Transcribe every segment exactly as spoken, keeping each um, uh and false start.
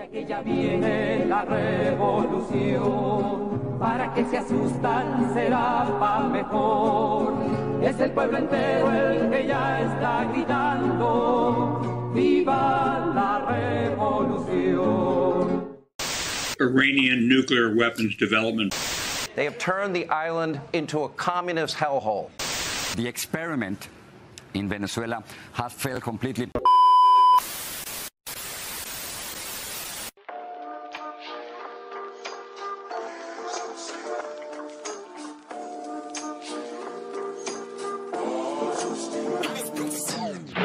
Iranian nuclear weapons development. They have turned the island into a communist hellhole. The experiment in Venezuela has failed completely.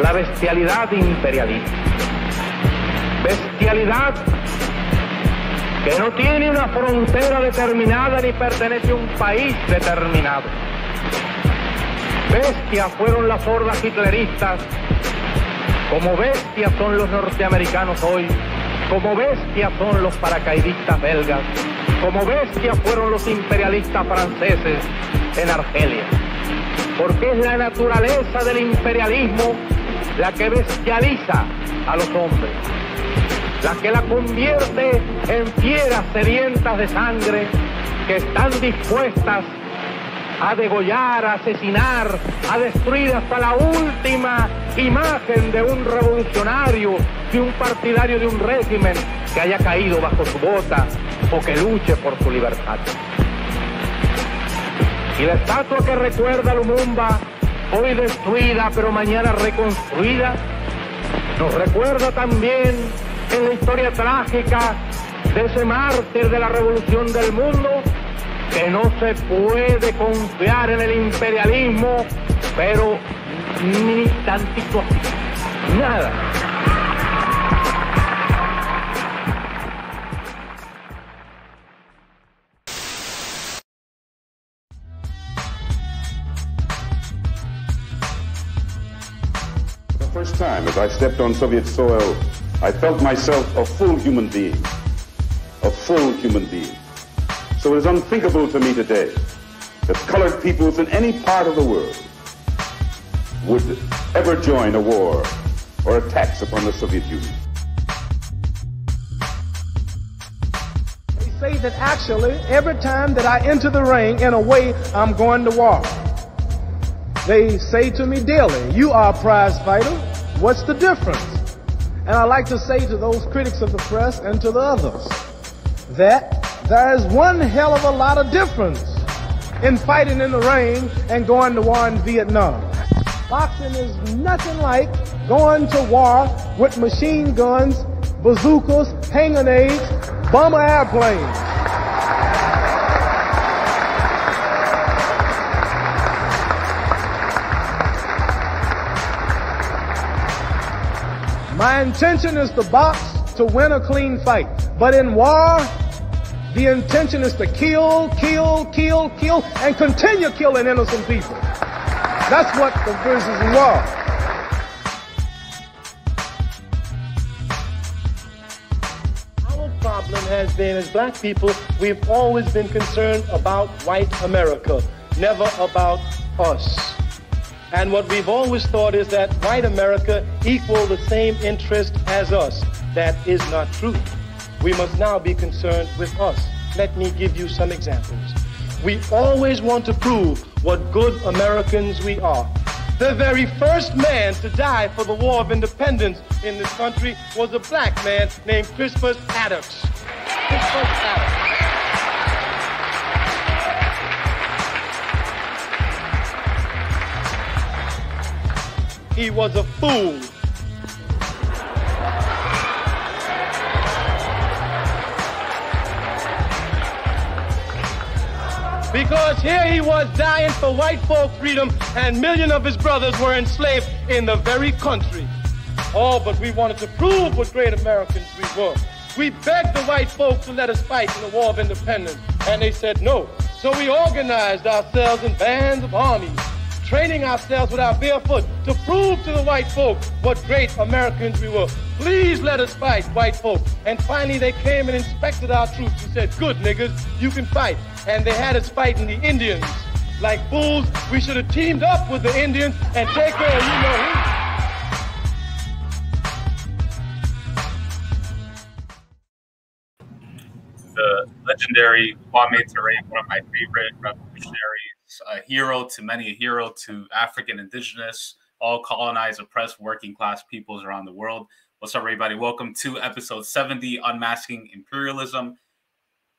La bestialidad imperialista, bestialidad que no tiene una frontera determinada ni pertenece a un país determinado. Bestias fueron las hordas hitleristas, como bestias son los norteamericanos hoy, como bestias son los paracaidistas belgas, como bestias fueron los imperialistas franceses en Argelia. Porque es la naturaleza del imperialismo la que bestializa a los hombres, la que la convierte en fieras sedientas de sangre que están dispuestas a degollar, a asesinar, a destruir hasta la última imagen de un revolucionario, de un partidario de un régimen que haya caído bajo su bota o que luche por su libertad. Y la estatua que recuerda a Lumumba, hoy destruida pero mañana reconstruida, nos recuerda también en la historia trágica de ese mártir de la revolución del mundo, que no se puede confiar en el imperialismo, pero ni tantito así, nada. First time as I stepped on Soviet soil, I felt myself a full human being, a full human being. So it is unthinkable to me today that colored peoples in any part of the world would ever join a war or attacks upon the Soviet Union. They say that actually every time that I enter the ring, in a way, I'm going to war. They say to me daily, you are a prize fighter, what's the difference? And I like to say to those critics of the press and to the others that there is one hell of a lot of difference in fighting in the rain and going to war in Vietnam. Boxing is nothing like going to war with machine guns, bazookas, hand grenades, bomber airplanes. My intention is to box to win a clean fight, but in war, the intention is to kill, kill, kill, kill, and continue killing innocent people. That's what the versus is war. Our problem has been, as black people, we've always been concerned about white America, never about us. And what we've always thought is that white America equal the same interest as us. That is not true. We must now be concerned with us. Let me give you some examples. We always want to prove what good Americans we are. The very first man to die for the War of Independence in this country was a black man named Crispus Attucks. Crispus Attucks. He was a fool. Because here he was dying for white folk freedom, and millions of his brothers were enslaved in the very country. Oh, but we wanted to prove what great Americans we were. We begged the white folk to let us fight in the War of Independence, and they said no. So we organized ourselves in bands of armies, training ourselves with our bare foot to prove to the white folk what great Americans we were. Please let us fight, white folk. And finally they came and inspected our troops and said, good niggas, you can fight. And they had us fighting the Indians. Like fools, we should have teamed up with the Indians and take care of you know who. the legendary Kwame Ture, one of my favorite revolutionaries, a hero to many, a hero to African, indigenous, all colonized, oppressed, working class peoples around the world. What's up, everybody? Welcome to episode seventy, Unmasking Imperialism,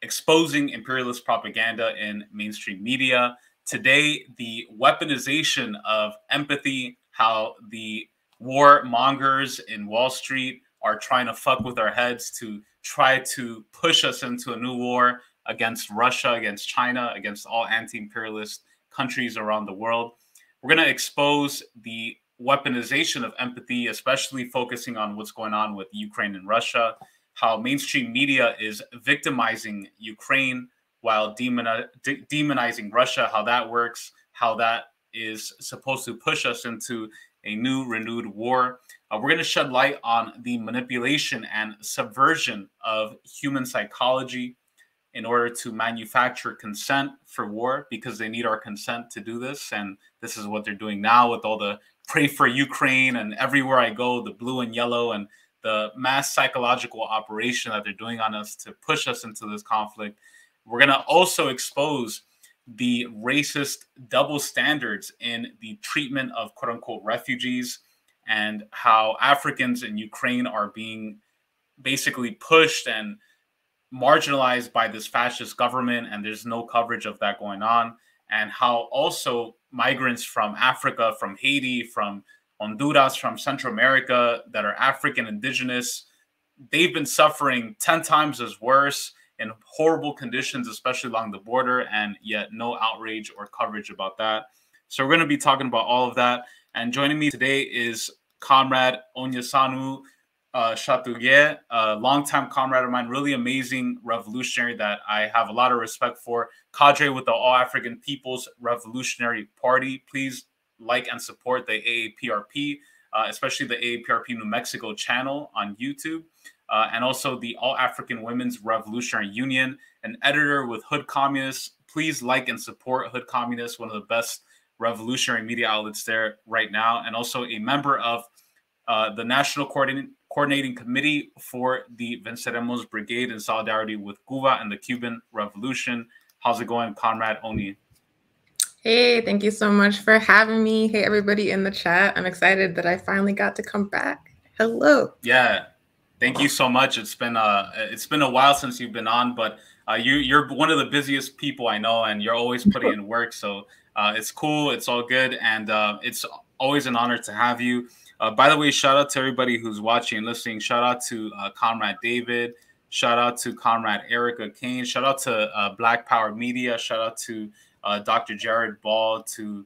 exposing imperialist propaganda in mainstream media. Today, the weaponization of empathy, how the war mongers in Wall Street are trying to fuck with our heads to try to push us into a new war against Russia, against China, against all anti-imperialist countries around the world. We're going to expose the weaponization of empathy, especially focusing on what's going on with Ukraine and Russia, how mainstream media is victimizing Ukraine while demoni de demonizing Russia, how that works, how that is supposed to push us into a new renewed war. Uh, we're going to shed light on the manipulation and subversion of human psychology in order to manufacture consent for war, because they need our consent to do this. And this is what they're doing now with all the pray for Ukraine and everywhere I go, the blue and yellow and the mass psychological operation that they're doing on us to push us into this conflict. We're going to also expose the racist double standards in the treatment of quote unquote refugees, and how Africans in Ukraine are being basically pushed and marginalized by this fascist government, and there's no coverage of that going on, and how also migrants from Africa, from Haiti, from Honduras, from Central America that are African indigenous, they've been suffering ten times as worse in horrible conditions, especially along the border, and yet no outrage or coverage about that. So we're going to be talking about all of that. And joining me today is Comrade Onyesonwu uh, Chatoyer, a longtime comrade of mine, really amazing revolutionary that I have a lot of respect for, cadre with the All-African People's Revolutionary Party. Please like and support the A A P R P, uh, especially the A A P R P New Mexico channel on YouTube, uh, and also the All-African Women's Revolutionary Union, an editor with Hood Communists. Please like and support Hood Communists, one of the best revolutionary media outlets there right now, and also a member of uh, the National Coordinating Committee for the Venceremos Brigade in solidarity with Cuba and the Cuban Revolution. How's it going, Comrade Oni? Hey, thank you so much for having me. Hey, everybody in the chat. I'm excited that I finally got to come back. Hello. Yeah, thank you so much. It's been uh, it's been a while since you've been on, but uh, you you're one of the busiest people I know, and you're always putting in work. So. Uh, it's cool. It's all good. And uh, it's always an honor to have you. Uh, by the way, shout out to everybody who's watching and listening. Shout out to uh, Comrade David. Shout out to Comrade Erica Kane. Shout out to uh, Black Power Media. Shout out to uh, Doctor Jared Ball, to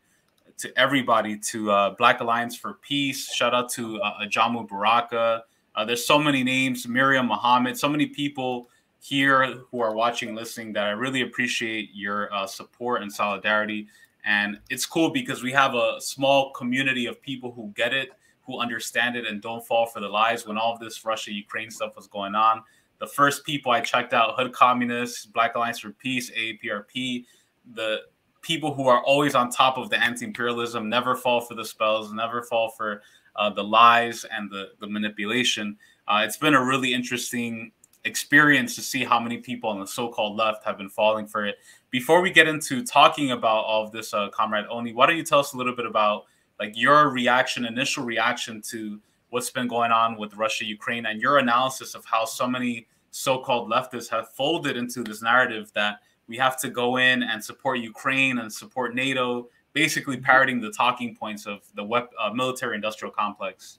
to everybody, to uh, Black Alliance for Peace. Shout out to uh, Ajamu Baraka. Uh, there's so many names. Miriam Muhammad. So many people here who are watching and listening that I really appreciate your uh, support and solidarity. And it's cool because we have a small community of people who get it, who understand it, and don't fall for the lies. When all of this Russia-Ukraine stuff was going on, the first people I checked out, Hood Communists, Black Alliance for Peace, A A P R P, the people who are always on top of the anti-imperialism, never fall for the spells, never fall for uh, the lies and the, the manipulation. Uh, it's been a really interesting experience to see how many people on the so-called left have been falling for it. Before we get into talking about all of this, uh, Comrade Oni, why don't you tell us a little bit about like your reaction, initial reaction to what's been going on with Russia, Ukraine, and your analysis of how so many so-called leftists have folded into this narrative that we have to go in and support Ukraine and support NATO, basically parroting the talking points of the web, uh, military-industrial complex.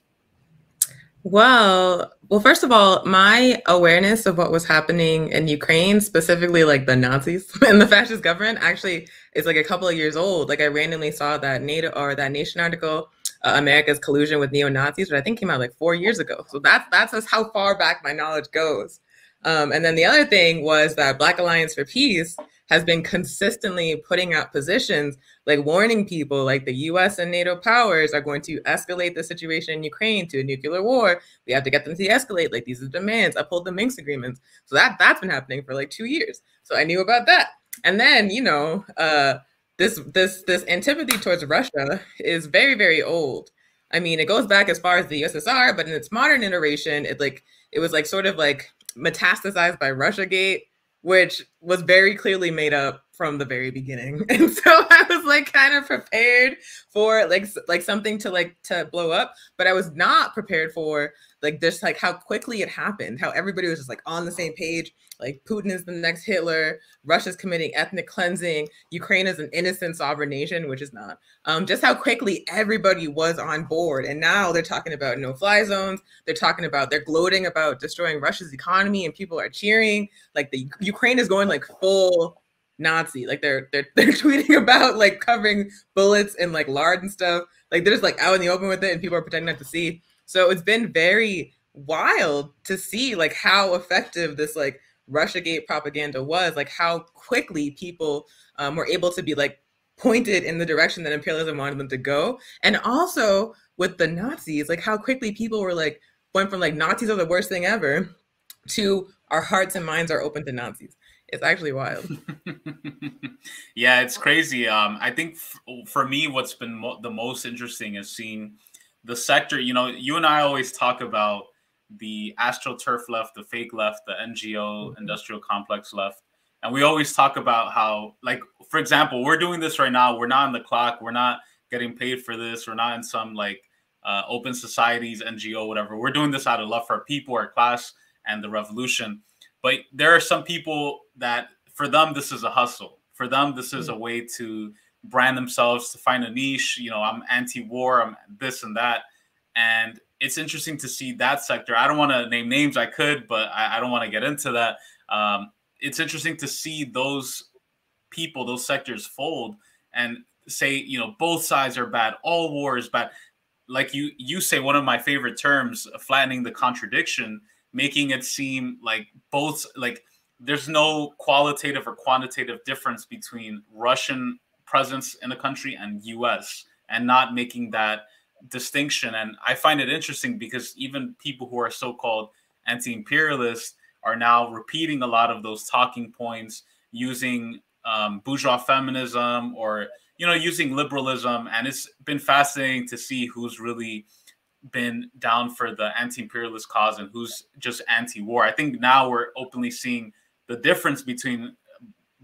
Well, well, first of all, my awareness of what was happening in Ukraine, specifically like the Nazis and the fascist government, actually is like a couple of years old. Like I randomly saw that NATO or that Nation article, uh, America's collusion with neo-Nazis, which I think came out like four years ago. So that's that's just how far back my knowledge goes. Um, and then the other thing was that Black Alliance for Peace has been consistently putting out positions like warning people like the U S and NATO powers are going to escalate the situation in Ukraine to a nuclear war. We have to get them to de-escalate, like these are demands, uphold the Minsk agreements. So that, that's been happening for like two years. So I knew about that. And then, you know, uh, this, this, this antipathy towards Russia is very, very old. I mean, it goes back as far as the U S S R, but in its modern iteration, it like, it was like sort of like metastasized by Russiagate, which was very clearly made up from the very beginning. And so I was like kind of prepared for like like something to like to blow up, but I was not prepared for like just like how quickly it happened, how everybody was just like on the same page. Like Putin is the next Hitler, Russia's committing ethnic cleansing, Ukraine is an innocent sovereign nation, which is not. Um, just how quickly everybody was on board. And now they're talking about no-fly zones. They're talking about, they're gloating about destroying Russia's economy and people are cheering. Like the Ukraine is going like full Nazi. Like they're, they're, they're tweeting about like covering bullets and like lard and stuff. Like they're just like out in the open with it and people are pretending not to see. So it's been very wild to see like how effective this like Russiagate propaganda was, like how quickly people um, were able to be like pointed in the direction that imperialism wanted them to go. And also with the Nazis, like how quickly people were like, went from like Nazis are the worst thing ever to our hearts and minds are open to Nazis. It's actually wild. Yeah, it's crazy. Um, I think f for me, what's been mo the most interesting is seeing the sector. You know, you and I always talk about the astroturf left, the fake left, the N G O industrial complex left. And we always talk about how, like, for example, we're doing this right now. We're not on the clock. We're not getting paid for this. We're not in some, like, uh, open societies, N G O, whatever. We're doing this out of love for our people, our class, and the revolution. But there are some people that, for them, this is a hustle. For them, this is a way to brand themselves, to find a niche. You know, I'm anti-war, I'm this and that. And it's interesting to see that sector. I don't want to name names. I could, but I, I don't want to get into that. Um, it's interesting to see those people, those sectors fold and say, you know, both sides are bad. All war is bad. Like you, you say one of my favorite terms, flattening the contradiction, making it seem like both, like there's no qualitative or quantitative difference between Russian presence in the country and U S, and not making that distinction. And I find it interesting because even people who are so-called anti-imperialists are now repeating a lot of those talking points, using um, bourgeois feminism or, you know, using liberalism. And it's been fascinating to see who's really been down for the anti-imperialist cause and who's just anti-war. I think now we're openly seeing the difference between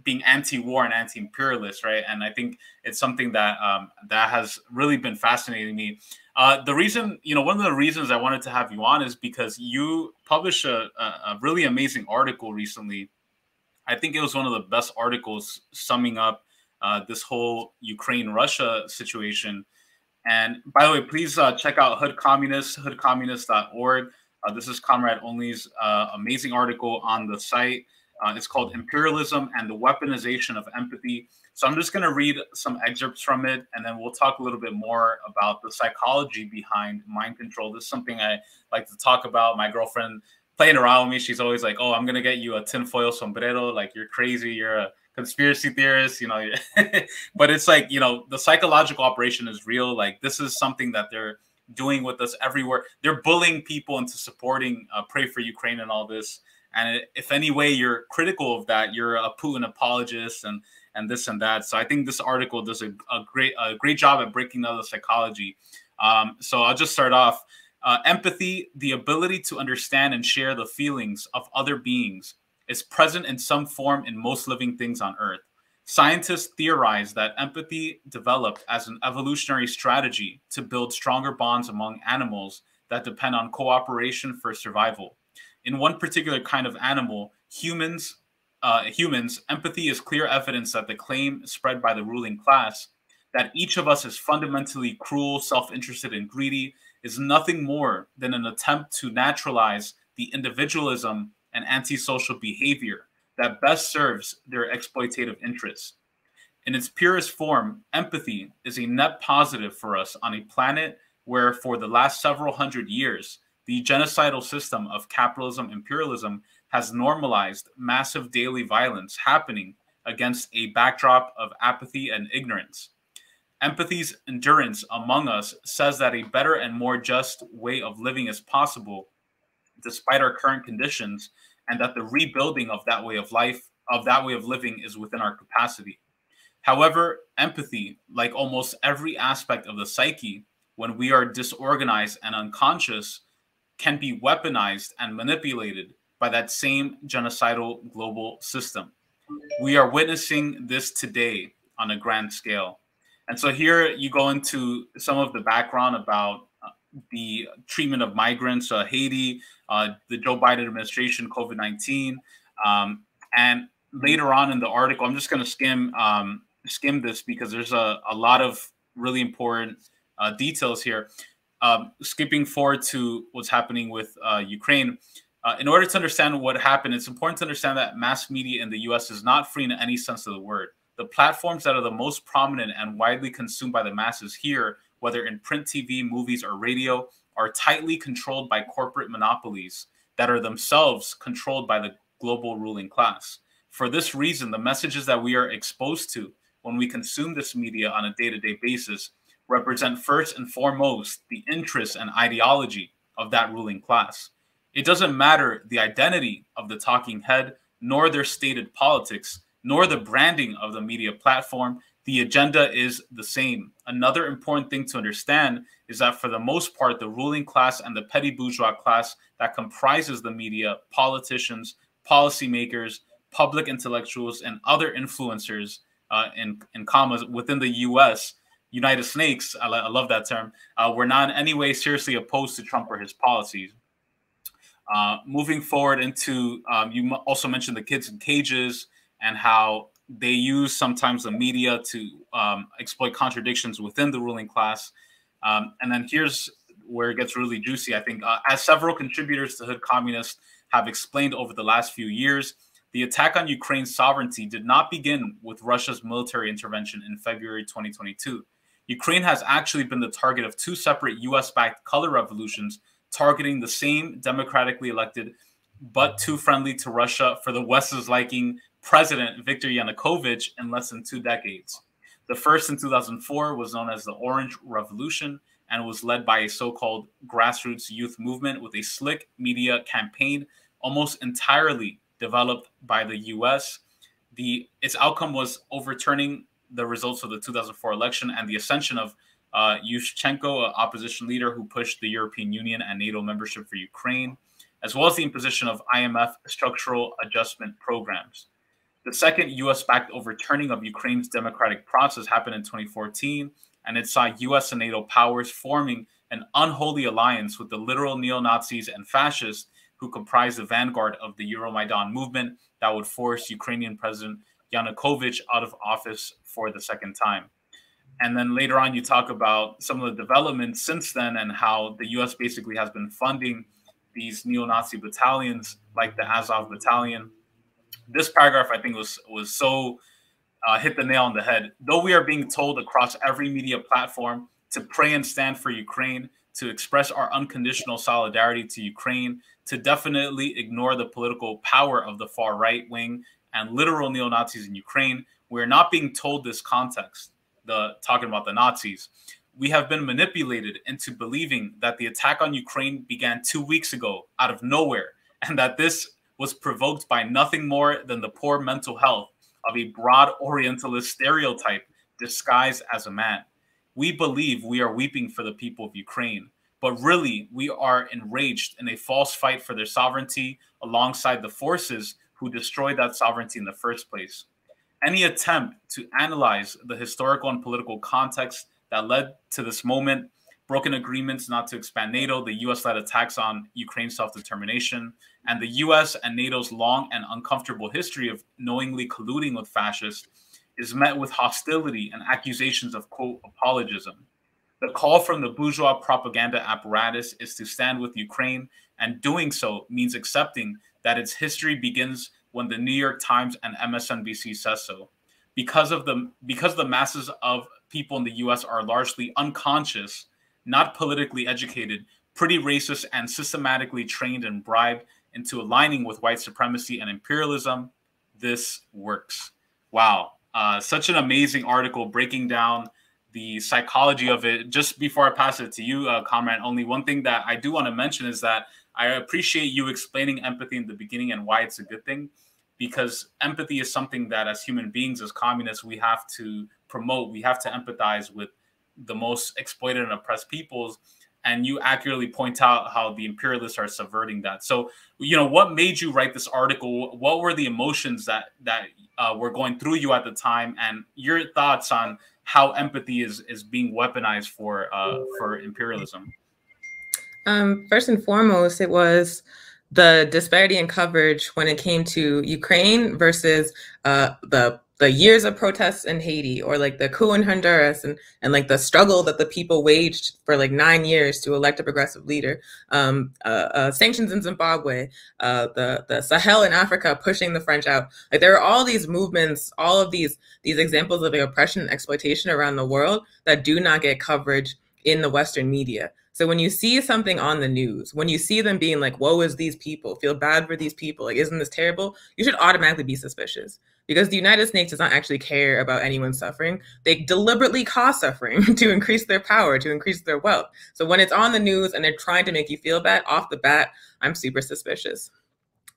being anti-war and anti-imperialist, right? And I think it's something that um, that has really been fascinating me. Uh, the reason, you know, one of the reasons I wanted to have you on is because you published a, a, a really amazing article recently. I think it was one of the best articles summing up uh, this whole Ukraine-Russia situation. And by the way, please uh, check out Hood Communists, hood communists dot org. Uh, this is Comrade Only's uh, amazing article on the site. Uh, it's called Imperialism and the Weaponization of Empathy. So I'm just going to read some excerpts from it, and then we'll talk a little bit more about the psychology behind mind control. This is something I like to talk about. My girlfriend playing around with me, she's always like, oh, I'm going to get you a tinfoil sombrero. Like, you're crazy. You're a conspiracy theorist, you know. But it's like, you know, the psychological operation is real. Like, this is something that they're doing with us everywhere. They're bullying people into supporting uh, Pray for Ukraine and all this. And if any way you're critical of that, you're a Putin apologist and and this and that. So I think this article does a, a great a great job at breaking down the psychology. Um, so I'll just start off. Uh, empathy, the ability to understand and share the feelings of other beings, is present in some form in most living things on Earth. Scientists theorize that empathy developed as an evolutionary strategy to build stronger bonds among animals that depend on cooperation for survival. In one particular kind of animal, humans, uh, humans, empathy is clear evidence that the claim spread by the ruling class that each of us is fundamentally cruel, self-interested, and greedy is nothing more than an attempt to naturalize the individualism and antisocial behavior that best serves their exploitative interests. In its purest form, empathy is a net positive for us on a planet where, for the last several hundred years, the genocidal system of capitalism imperialism has normalized massive daily violence happening against a backdrop of apathy and ignorance. Empathy's endurance among us says that a better and more just way of living is possible despite our current conditions, and that the rebuilding of that way of life, of that way of living, is within our capacity. However, empathy, like almost every aspect of the psyche, when we are disorganized and unconscious, can be weaponized and manipulated by that same genocidal global system. We are witnessing this today on a grand scale. And so here you go into some of the background about the treatment of migrants, uh, Haiti, uh, the Joe Biden administration, COVID nineteen. Um, and later on in the article, I'm just going to skim um, skim this because there's a, a lot of really important uh, details here. Um, skipping forward to what's happening with uh, Ukraine. Uh, in order to understand what happened, it's important to understand that mass media in the U S is not free in any sense of the word. The platforms that are the most prominent and widely consumed by the masses here, whether in print, T V, movies, or radio, are tightly controlled by corporate monopolies that are themselves controlled by the global ruling class. For this reason, the messages that we are exposed to when we consume this media on a day-to-day basis represent first and foremost the interests and ideology of that ruling class. It doesn't matter the identity of the talking head, nor their stated politics, nor the branding of the media platform. The agenda is the same. Another important thing to understand is that for the most part, the ruling class and the petty bourgeois class that comprises the media, politicians, policymakers, public intellectuals, and other influencers, uh, in, in commas, within the U S, United Snakes, I, I love that term, uh, were not in any way seriously opposed to Trump or his policies. Uh, moving forward into, um, you also mentioned the kids in cages, and how they use sometimes the media to um, exploit contradictions within the ruling class. Um, and then here's where it gets really juicy, I think. Uh, as several contributors to Hood Communists have explained over the last few years, the attack on Ukraine's sovereignty did not begin with Russia's military intervention in February twenty twenty-two. Ukraine has actually been the target of two separate U S-backed color revolutions targeting the same democratically elected but too friendly to Russia for the West's liking President Viktor Yanukovych in less than two decades. The first in two thousand four was known as the Orange Revolution and was led by a so-called grassroots youth movement with a slick media campaign almost entirely developed by the U S. The, its outcome was overturning the results of the two thousand four election and the ascension of uh, Yushchenko, an opposition leader who pushed the European Union and NATO membership for Ukraine, as well as the imposition of I M F structural adjustment programs. The second U S-backed overturning of Ukraine's democratic process happened in twenty fourteen, and it saw U S and NATO powers forming an unholy alliance with the literal neo-Nazis and fascists who comprised the vanguard of the Euromaidan movement that would force Ukrainian President Yanukovych out of office for the second time. And then later on, you talk about some of the developments since then and how the U S basically has been funding these neo-Nazi battalions like the Azov Battalion. This paragraph, I think, was was so uh, hit the nail on the head. Though we are being told across every media platform to pray and stand for Ukraine, to express our unconditional solidarity to Ukraine, to definitely ignore the political power of the far right wing and literal neo-Nazis in Ukraine, we're not being told this context, the talking about the Nazis. We have been manipulated into believing that the attack on Ukraine began two weeks ago out of nowhere, and that this was provoked by nothing more than the poor mental health of a broad Orientalist stereotype disguised as a man. We believe we are weeping for the people of Ukraine, but really we are enraged in a false fight for their sovereignty alongside the forces who destroyed that sovereignty in the first place. Any attempt to analyze the historical and political context that led to this moment, broken agreements not to expand NATO, the U S-led attacks on Ukraine's self-determination, and the U S and NATO's long and uncomfortable history of knowingly colluding with fascists, is met with hostility and accusations of, quote, apologism. The call from the bourgeois propaganda apparatus is to stand with Ukraine, and doing so means accepting that its history begins when the New York Times and M S N B C says so. Because of the, because the masses of people in the U S are largely unconscious, not politically educated, pretty racist, and systematically trained and bribed into aligning with white supremacy and imperialism, this works. Wow. Uh, such an amazing article breaking down the psychology of it. Just before I pass it to you, uh, Comrade, only one thing that I do want to mention is that I appreciate you explaining empathy in the beginning and why it's a good thing, because empathy is something that as human beings, as communists, we have to promote. We have to empathize with the most exploited and oppressed peoples. and you accurately point out how the imperialists are subverting that. So, you know, what made you write this article? What were the emotions that that uh, were going through you at the time, and your thoughts on how empathy is is being weaponized for uh, for imperialism? Um, first and foremost, it was the disparity in coverage when it came to Ukraine versus uh, the the years of protests in Haiti, or like the coup in Honduras, and, and like the struggle that the people waged for like nine years to elect a progressive leader, um, uh, uh, sanctions in Zimbabwe, uh, the, the Sahel in Africa pushing the French out. Like there are all these movements, all of these, these examples of the oppression and exploitation around the world that do not get coverage in the Western media. So when you see something on the news, when you see them being like, woe is these people, feel bad for these people, like, isn't this terrible? You should automatically be suspicious, because the United States does not actually care about anyone's suffering. They deliberately cause suffering to increase their power, to increase their wealth. So when it's on the news and they're trying to make you feel bad off the bat, I'm super suspicious.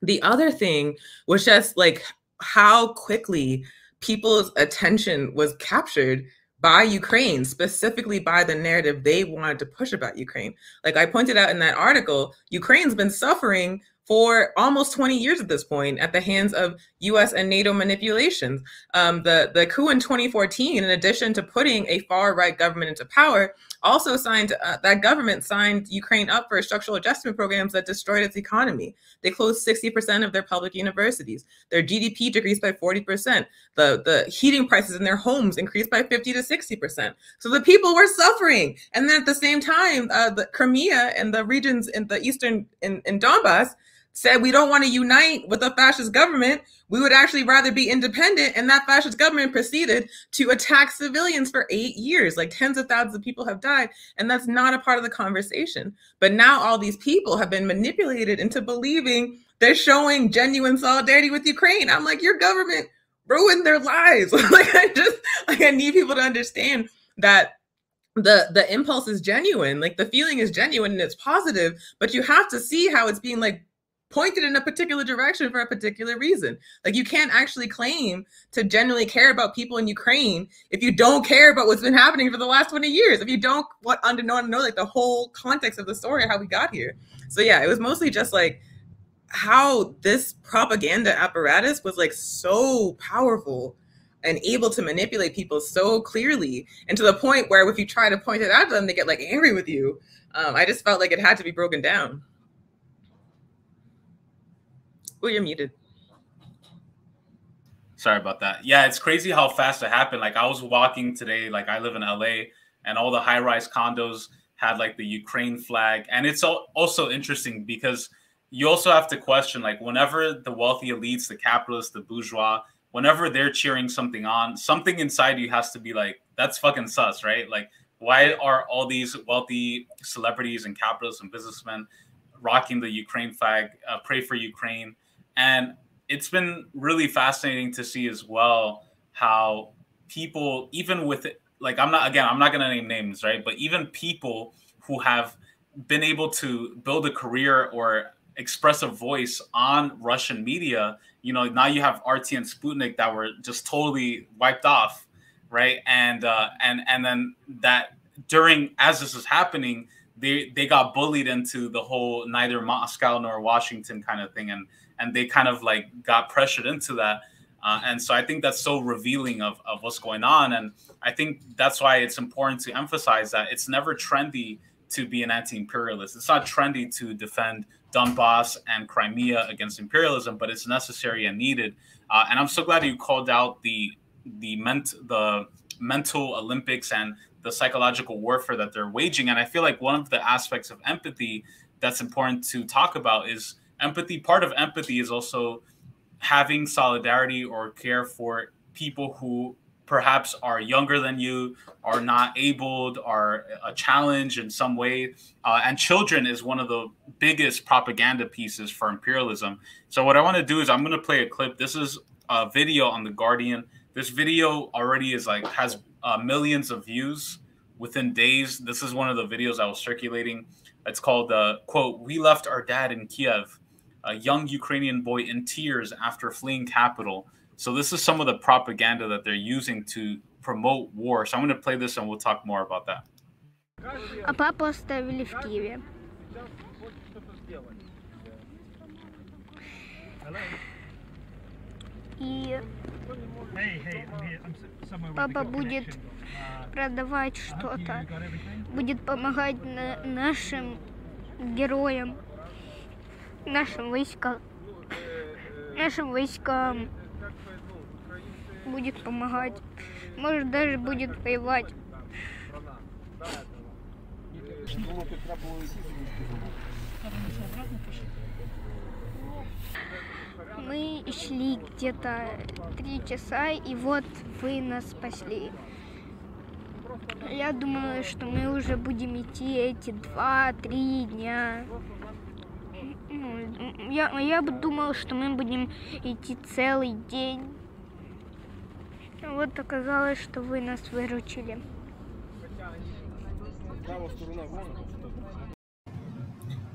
The other thing was just like how quickly people's attention was captured by Ukraine, specifically by the narrative they wanted to push about Ukraine. Like I pointed out in that article, Ukraine's been suffering for almost twenty years at this point at the hands of U S and NATO manipulations. Um, the, the coup in twenty fourteen, in addition to putting a far-right government into power, also signed, uh, that government signed Ukraine up for structural adjustment programs that destroyed its economy. They closed sixty percent of their public universities. Their G D P decreased by forty percent. The, the heating prices in their homes increased by fifty to sixty percent. So the people were suffering. And then at the same time, uh, the Crimea and the regions in the eastern, in, in Donbas, said we don't want to unite with a fascist government. We would actually rather be independent. And that fascist government proceeded to attack civilians for eight years. Like tens of thousands of people have died. And that's not a part of the conversation. But now all these people have been manipulated into believing they're showing genuine solidarity with Ukraine. I'm like, your government ruined their lives. Like I just, like I need people to understand that the the impulse is genuine. Like the feeling is genuine and it's positive, but you have to see how it's being like pointed in a particular direction for a particular reason. Like you can't actually claim to genuinely care about people in Ukraine if you don't care about what's been happening for the last twenty years, if you don't want to know, know like the whole context of the story, how we got here. So yeah, it was mostly just like how this propaganda apparatus was like so powerful and able to manipulate people so clearly, and to the point where if you try to point it out to them, they get like angry with you. Um, I just felt like it had to be broken down. Oh, you're muted. Sorry about that. Yeah, it's crazy how fast it happened. Like I was walking today, like I live in L A, and all the high-rise condos had like the Ukraine flag. And it's also interesting because you also have to question, like whenever the wealthy elites, the capitalists, the bourgeois, whenever they're cheering something on, something inside you has to be like, that's fucking sus, right? Like why are all these wealthy celebrities and capitalists and businessmen rocking the Ukraine flag, uh, pray for Ukraine? And it's been really fascinating to see as well how people, even with, like, I'm not, again, I'm not going to name names, right? But even people who have been able to build a career or express a voice on Russian media, you know, now you have R T and Sputnik that were just totally wiped off, right? And, uh, and, and then that during, as this is happening, they, they got bullied into the whole neither Moscow nor Washington kind of thing. And And they kind of like got pressured into that. Uh, and so I think that's so revealing of, of what's going on. And I think that's why it's important to emphasize that it's never trendy to be an anti-imperialist. It's not trendy to defend Donbass and Crimea against imperialism, but it's necessary and needed. Uh, and I'm so glad you called out the the, ment the mental Olympics and the psychological warfare that they're waging. And I feel like one of the aspects of empathy that's important to talk about is empathy. Part of empathy is also having solidarity or care for people who perhaps are younger than you, are not abled, are a challenge in some way. Uh, and children is one of the biggest propaganda pieces for imperialism. So what I want to do is I'm going to play a clip. This is a video on The Guardian. This video already is like has uh, millions of views within days. This is one of the videos I was circulating. It's called, uh, quote, "We left our dad in Kiev. A young Ukrainian boy in tears after fleeing capital." So this is some of the propaganda that they're using to promote war. So I'm going to play this and we'll talk more about that. А папу оставили в Киеве. И папа будет продавать что-то, будет помогать нашим героям, нашим войскам, нашим войскам будет помогать, может даже будет воевать. Мы шли где-то три часа, и вот вы нас спасли. Я думаю, что мы уже будем идти эти два-три дня. Я, я думала, что мы будем идти целый день. Вот оказалось, что вы нас выручили.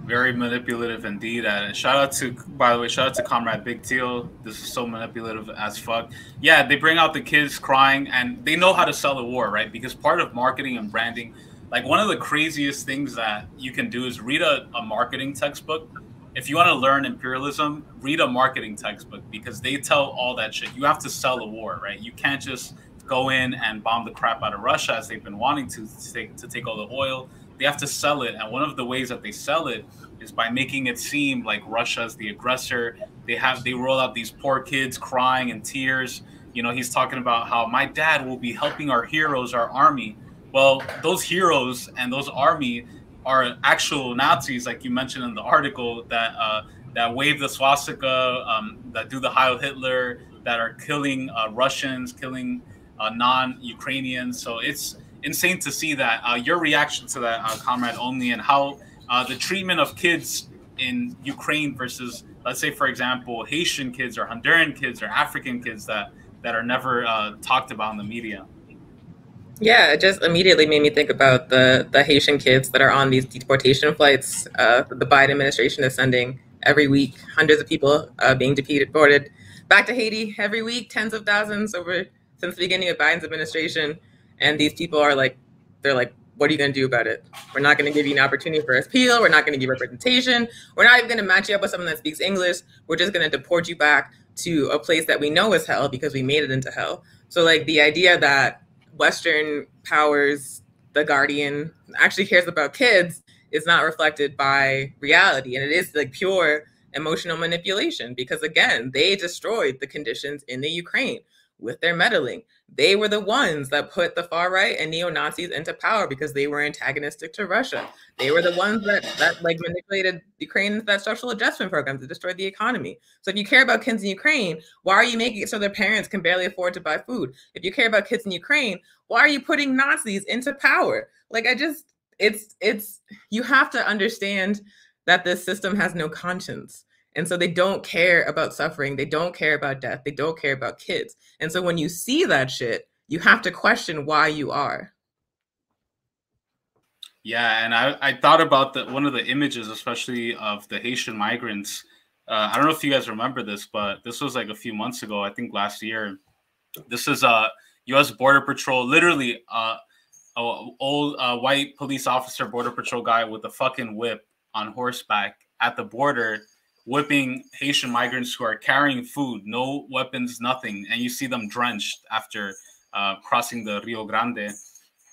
Very manipulative indeed, and shout out to, by the way, shout out to Comrade Big Teal. This is so manipulative as fuck. Yeah, they bring out the kids crying, and they know how to sell the war, right? Because part of marketing and branding, like one of the craziest things that you can do is read a, a marketing textbook. If you want to learn imperialism, read a marketing textbook, because they tell all that shit. You have to sell the war, right? You can't just go in and bomb the crap out of Russia as they've been wanting to, to take, to take all the oil. They have to sell it, and one of the ways that they sell it is by making it seem like Russia's the aggressor. They have they roll out these poor kids crying in tears. You know, he's talking about how my dad will be helping our heroes, our army. Well, those heroes and those army are actual Nazis, like you mentioned in the article, that uh, that wave the swastika, um, that do the Heil Hitler, that are killing uh, Russians, killing uh, non-Ukrainians. So it's insane to see that. Uh, your reaction to that, uh, Comrade Only, and how uh, the treatment of kids in Ukraine versus, let's say, for example, Haitian kids or Honduran kids or African kids that, that are never uh, talked about in the media. Yeah, it just immediately made me think about the, the Haitian kids that are on these deportation flights uh, that the Biden administration is sending every week. Hundreds of people uh, being deported back to Haiti every week, tens of thousands over since the beginning of Biden's administration. And these people are like, they're like, what are you going to do about it? We're not going to give you an opportunity for appeal. We're not going to give you representation. We're not even going to match you up with someone that speaks English. We're just going to deport you back to a place that we know is hell because we made it into hell. So like the idea that Western powers, the Guardian, actually cares about kids is not reflected by reality. And it is like pure emotional manipulation because, again, they destroyed the conditions in the Ukraine with their meddling. They were the ones that put the far right and neo-Nazis into power because they were antagonistic to Russia. They were the ones that, that like manipulated Ukraine into that structural adjustment program to destroy the economy. So if you care about kids in Ukraine, why are you making it so their parents can barely afford to buy food? If you care about kids in Ukraine, why are you putting Nazis into power? Like I just, it's, it's, you have to understand that this system has no conscience. And so they don't care about suffering. They don't care about death. They don't care about kids. And so when you see that shit, you have to question why you are. Yeah, and I, I thought about the, one of the images, especially of the Haitian migrants. Uh, I don't know if you guys remember this, but this was like a few months ago, I think last year. This is a U S Border Patrol, literally uh, a old uh, white police officer, Border Patrol guy with a fucking whip on horseback at the border, whipping Haitian migrants who are carrying food, no weapons, nothing. And you see them drenched after uh, crossing the Rio Grande.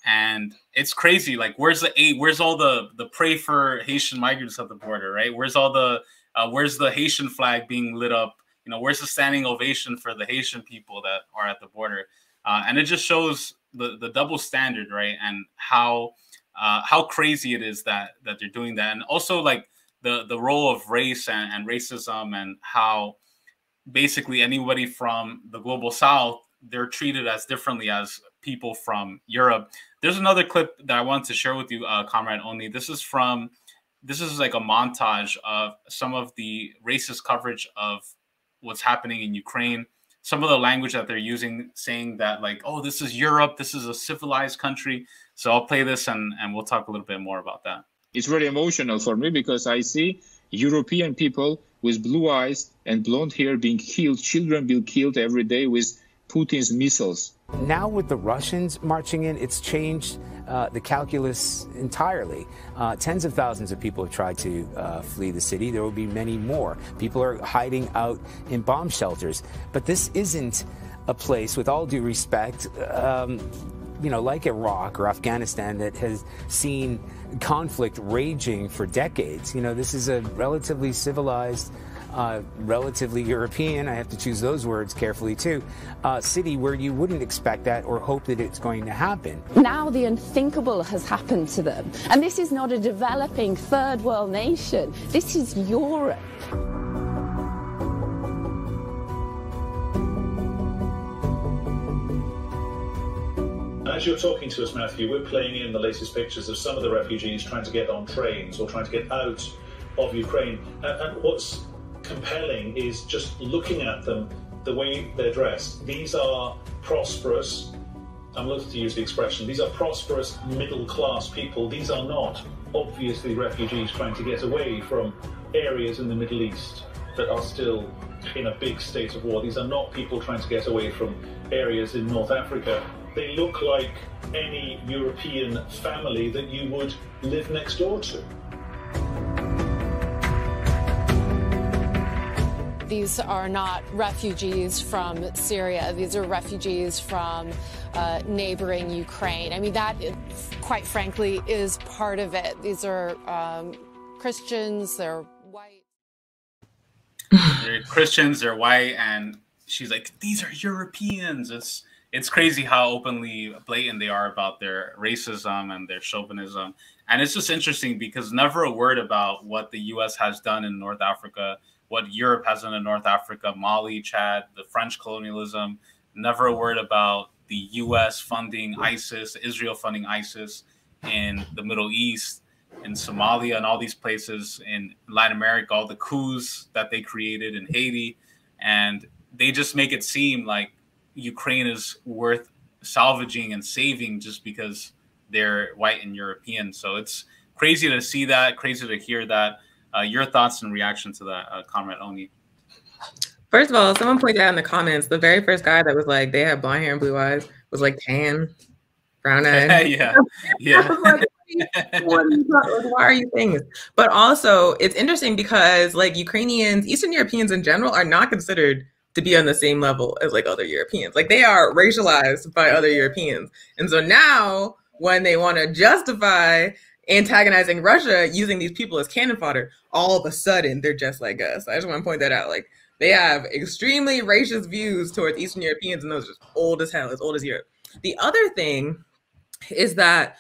And it's crazy. Like, where's the aid? Where's all the, the pray for Haitian migrants at the border, right? Where's all the, uh, where's the Haitian flag being lit up? You know, where's the standing ovation for the Haitian people that are at the border? Uh, and it just shows the, the double standard, right? And how, uh, how crazy it is that, that they're doing that. And also like, The, the role of race and, and racism and how basically anybody from the global south, they're treated as differently as people from Europe. There's another clip that I wanted to share with you, uh, Comrade Only. This is from, this is like a montage of some of the racist coverage of what's happening in Ukraine. Some of the language that they're using, saying that like, oh, this is Europe, this is a civilized country. So I'll play this and, and we'll talk a little bit more about that. It's really emotional for me because I see European people with blue eyes and blonde hair being killed, children being killed every day with Putin's missiles. Now with the Russians marching in, it's changed uh, the calculus entirely. Uh, tens of thousands of people have tried to uh, flee the city. There will be many more. People are hiding out in bomb shelters. But this isn't a place, with all due respect, um, you know, like Iraq or Afghanistan, that has seen conflict raging for decades. You know, this is a relatively civilized, uh, relatively European, I have to choose those words carefully too, uh, city where you wouldn't expect that or hope that it's going to happen. Now the unthinkable has happened to them. And this is not a developing third world nation. This is Europe. As you're talking to us, Matthew, we're playing in the latest pictures of some of the refugees trying to get on trains or trying to get out of Ukraine. And, and what's compelling is just looking at them, the way they're dressed. These are prosperous, I'm loath to use the expression, these are prosperous middle-class people. These are not obviously refugees trying to get away from areas in the Middle East that are still in a big state of war. These are not people trying to get away from areas in North Africa. They look like any European family that you would live next door to. These are not refugees from Syria. These are refugees from uh, neighboring Ukraine. I mean, that, quite frankly, is part of it. These are um, Christians, they're white. They're Christians, they're white, and she's like, these are Europeans. It's... It's crazy how openly blatant they are about their racism and their chauvinism. And it's just interesting because never a word about what the U S has done in North Africa, what Europe has done in North Africa, Mali, Chad, the French colonialism, never a word about the U S funding ISIS, Israel funding ISIS in the Middle East, in Somalia and all these places, in Latin America, all the coups that they created in Haiti. And they just make it seem like Ukraine is worth salvaging and saving just because they're white and European. So it's crazy to see that, crazy to hear that. Uh, your thoughts and reaction to that, uh, Comrade Oni? First of all, someone pointed out in the comments, the very first guy that was like, they have blonde hair and blue eyes, was like tan, brown eyed. Yeah, yeah. I was like, what are you, why are you saying this? But also, it's interesting because like Ukrainians, Eastern Europeans in general are not considered to be on the same level as like other Europeans. Like they are racialized by other Europeans. And so now when they want to justify antagonizing Russia using these people as cannon fodder, all of a sudden they're just like us. I just want to point that out. Like they have extremely racist views towards Eastern Europeans, and those are just old as hell, as old as Europe. The other thing is that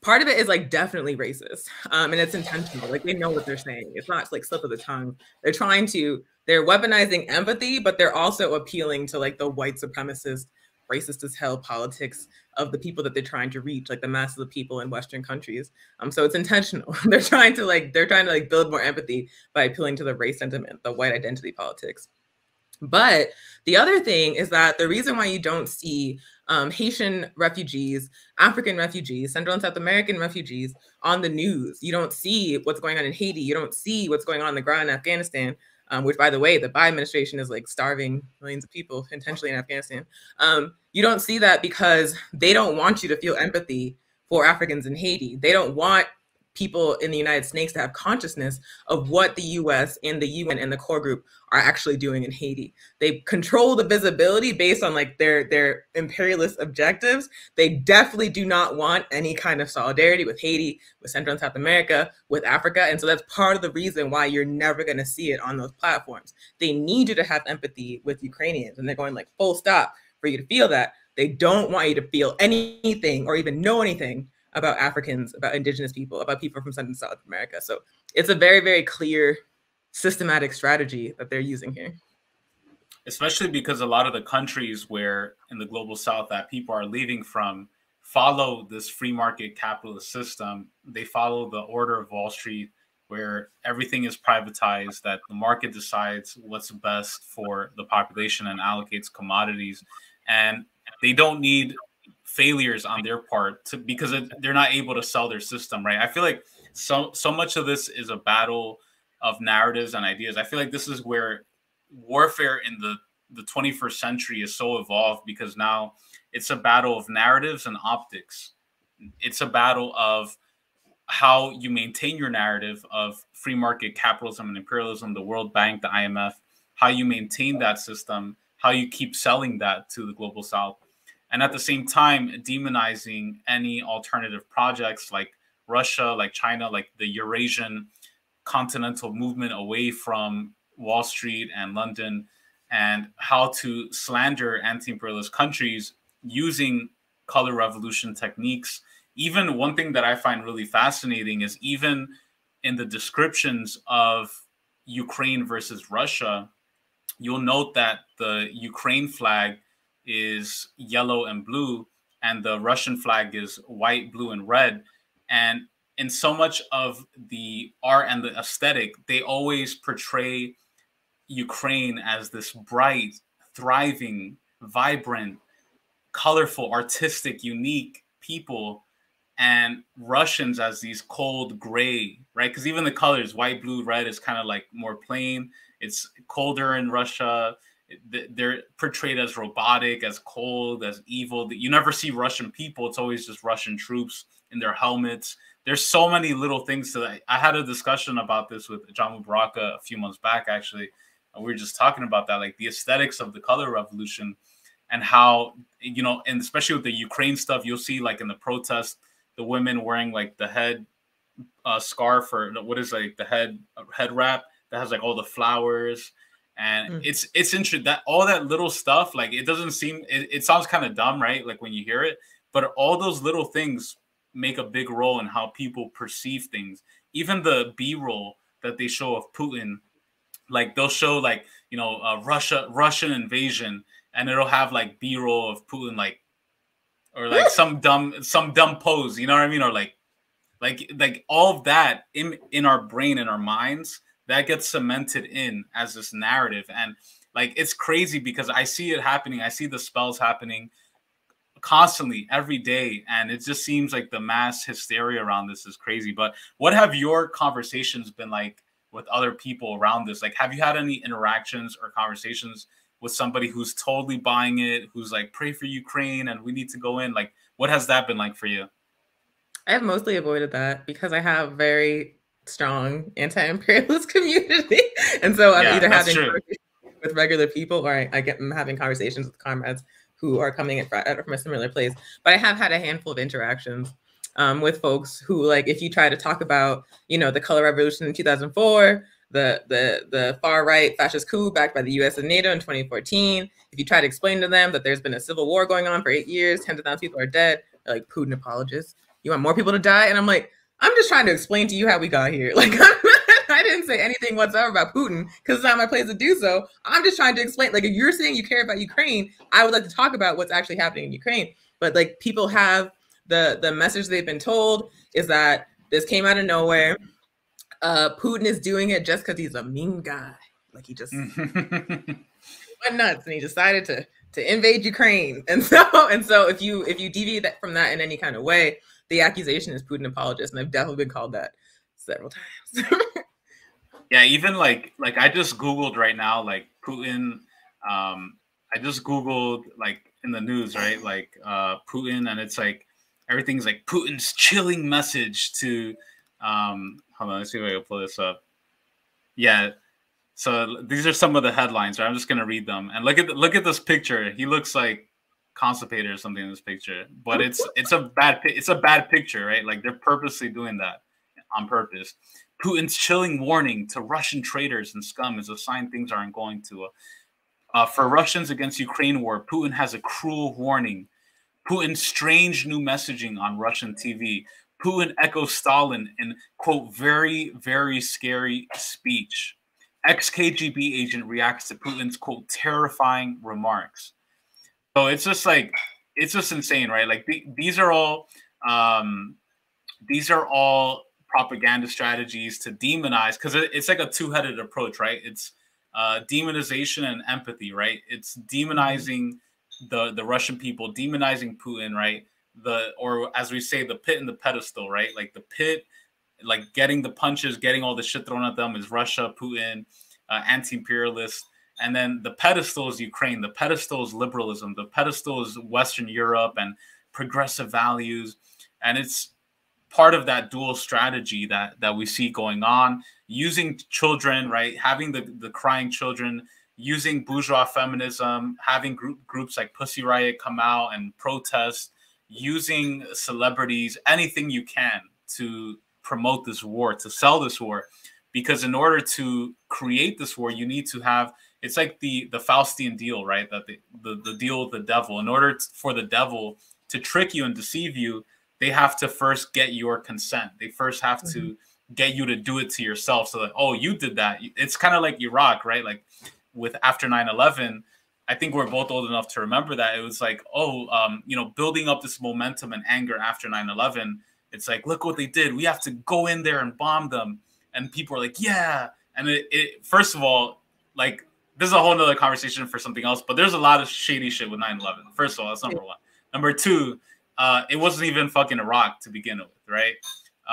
part of it is like definitely racist, um, and it's intentional. Like they know what they're saying. It's not like slip of the tongue. They're trying to, they're weaponizing empathy, but they're also appealing to like the white supremacist, racist as hell politics of the people that they're trying to reach, like the masses of people in Western countries. Um, so it's intentional. They're trying to like, they're trying to like build more empathy by appealing to the race sentiment, the white identity politics. But the other thing is that the reason why you don't see um, Haitian refugees, African refugees, Central and South American refugees on the news, you don't see what's going on in Haiti, you don't see what's going on on the ground in Afghanistan, um, which by the way, the Biden administration is like starving millions of people intentionally in Afghanistan. Um, you don't see that because they don't want you to feel empathy for Africans in Haiti. They don't want people in the United States to have consciousness of what the U S and the U N and the core group are actually doing in Haiti. They control the visibility based on like their, their imperialist objectives. They definitely do not want any kind of solidarity with Haiti, with Central and South America, with Africa. And so that's part of the reason why you're never gonna see it on those platforms. They need you to have empathy with Ukrainians, and they're going like full stop for you to feel that. They don't want you to feel anything or even know anything about Africans, about indigenous people, about people from Central and South America. So it's a very, very clear systematic strategy that they're using here. Especially because a lot of the countries where in the global South that people are leaving from follow this free market capitalist system. They follow the order of Wall Street where everything is privatized, that the market decides what's best for the population and allocates commodities. And they don't need failures on their part to, because they're not able to sell their system, right? I feel like so so much of this is a battle of narratives and ideas. I feel like this is where warfare in the, the twenty-first century is so evolved, because now it's a battle of narratives and optics. It's a battle of how you maintain your narrative of free market capitalism and imperialism, the World Bank, the I M F, how you maintain that system, how you keep selling that to the global South. And at the same time, demonizing any alternative projects like Russia, like China, like the Eurasian continental movement away from Wall Street and London, and how to slander anti-imperialist countries using color revolution techniques. Even one thing that I find really fascinating is even in the descriptions of Ukraine versus Russia, you'll note that the Ukraine flag is yellow and blue, and the Russian flag is white, blue, and red. And in so much of the art and the aesthetic, they always portray Ukraine as this bright, thriving, vibrant, colorful, artistic, unique people, and Russians as these cold gray, right? Because even the colors, white, blue, red, is kind of like more plain. It's colder in Russia. They're portrayed as robotic, as cold, as evil. You never see Russian people. It's always just Russian troops in their helmets. There's so many little things to that. I had a discussion about this with Ajamu Baraka a few months back, actually. And we were just talking about that, like the aesthetics of the color revolution and how, you know, and especially with the Ukraine stuff, you'll see like in the protest, the women wearing like the head uh, scarf or what is like the head head wrap that has like all the flowers. And mm. it's it's interesting that all that little stuff, like it doesn't seem, it, it sounds kind of dumb, right? Like when you hear it, but all those little things make a big role in how people perceive things. Even the B-roll that they show of Putin, like they'll show like, you know, uh, Russia, Russian invasion, and it'll have like B-roll of Putin, like, or like some dumb, some dumb pose, you know what I mean? Or like, like, like all of that in, in our brain, in our minds, that gets cemented in as this narrative. And like, it's crazy because I see it happening. I see the spells happening constantly every day. And it just seems like the mass hysteria around this is crazy. But what have your conversations been like with other people around this? Like, have you had any interactions or conversations with somebody who's totally buying it, who's like, pray for Ukraine and we need to go in? Like, what has that been like for you? I have mostly avoided that because I have very strong anti-imperialist community. And so I'm yeah, either having conversations with regular people or I, I get I'm having conversations with comrades who are coming in from a similar place. But I have had a handful of interactions um, with folks who, like, if you try to talk about, you know, the color revolution in two thousand four, the the the far right fascist coup backed by the U S and NATO in twenty fourteen, if you try to explain to them that there's been a civil war going on for eight years, tens of thousands of people are dead, they're like, Putin apologists. You want more people to die? And I'm like, I'm just trying to explain to you how we got here. Like, I'm not, I didn't say anything whatsoever about Putin because it's not my place to do so. I'm just trying to explain. Like, if you're saying you care about Ukraine, I would like to talk about what's actually happening in Ukraine. But like, people have the the message they've been told is that this came out of nowhere. Uh, Putin is doing it just because he's a mean guy. Like, he just went nuts and he decided to to invade Ukraine. And so and so if you if you deviate that from that in any kind of way, the accusation is Putin apologist, and I've definitely been called that several times. Yeah, even like like I just Googled right now, like Putin. Um, I just Googled like in the news, right? Like uh, Putin, and it's like everything's like Putin's chilling message to. Um, hold on, let's see if I can pull this up. Yeah, so these are some of the headlines. Right? I'm just gonna read them, and look at look at this picture. He looks like constipated or something in this picture, but it's it's a bad it's a bad picture, right? Like, they're purposely doing that on purpose. Putin's chilling warning to Russian traitors and scum is a sign things aren't going to. Uh, for Russians against Ukraine war, Putin has a cruel warning. Putin's strange new messaging on Russian T V. Putin echoes Stalin in, quote, very, very scary speech. Ex-K G B agent reacts to Putin's, quote, terrifying remarks. So it's just like, it's just insane, right? Like th these are all, um, these are all propaganda strategies to demonize, because it, it's like a two-headed approach, right? It's uh, demonization and empathy, right? It's demonizing the the Russian people, demonizing Putin, right? The or as we say, the pit and the pedestal, right? Like the pit, like getting the punches, getting all the shit thrown at them is Russia, Putin, uh, anti-imperialist. And then the pedestal is Ukraine. The pedestal is liberalism. The pedestal is Western Europe and progressive values. And it's part of that dual strategy that that we see going on, using children, right, having the, the crying children, using bourgeois feminism, having group, groups like Pussy Riot come out and protest, using celebrities, anything you can to promote this war, to sell this war. Because in order to create this war, you need to have, it's like the, the Faustian deal, right? That the, the, the deal with the devil. In order for the devil to trick you and deceive you, they have to first get your consent. They first have mm-hmm. to get you to do it to yourself. So that, oh, you did that. It's kind of like Iraq, right? Like with after nine eleven, I think we're both old enough to remember that. It was like, oh, um, you know, building up this momentum and anger after nine eleven. It's like, look what they did. We have to go in there and bomb them. And people are like, yeah. And it, it first of all, like, this is a whole nother conversation for something else, but there's a lot of shady shit with nine eleven. First of all, that's number one. Number two, Uh, it wasn't even fucking Iraq to begin with, right?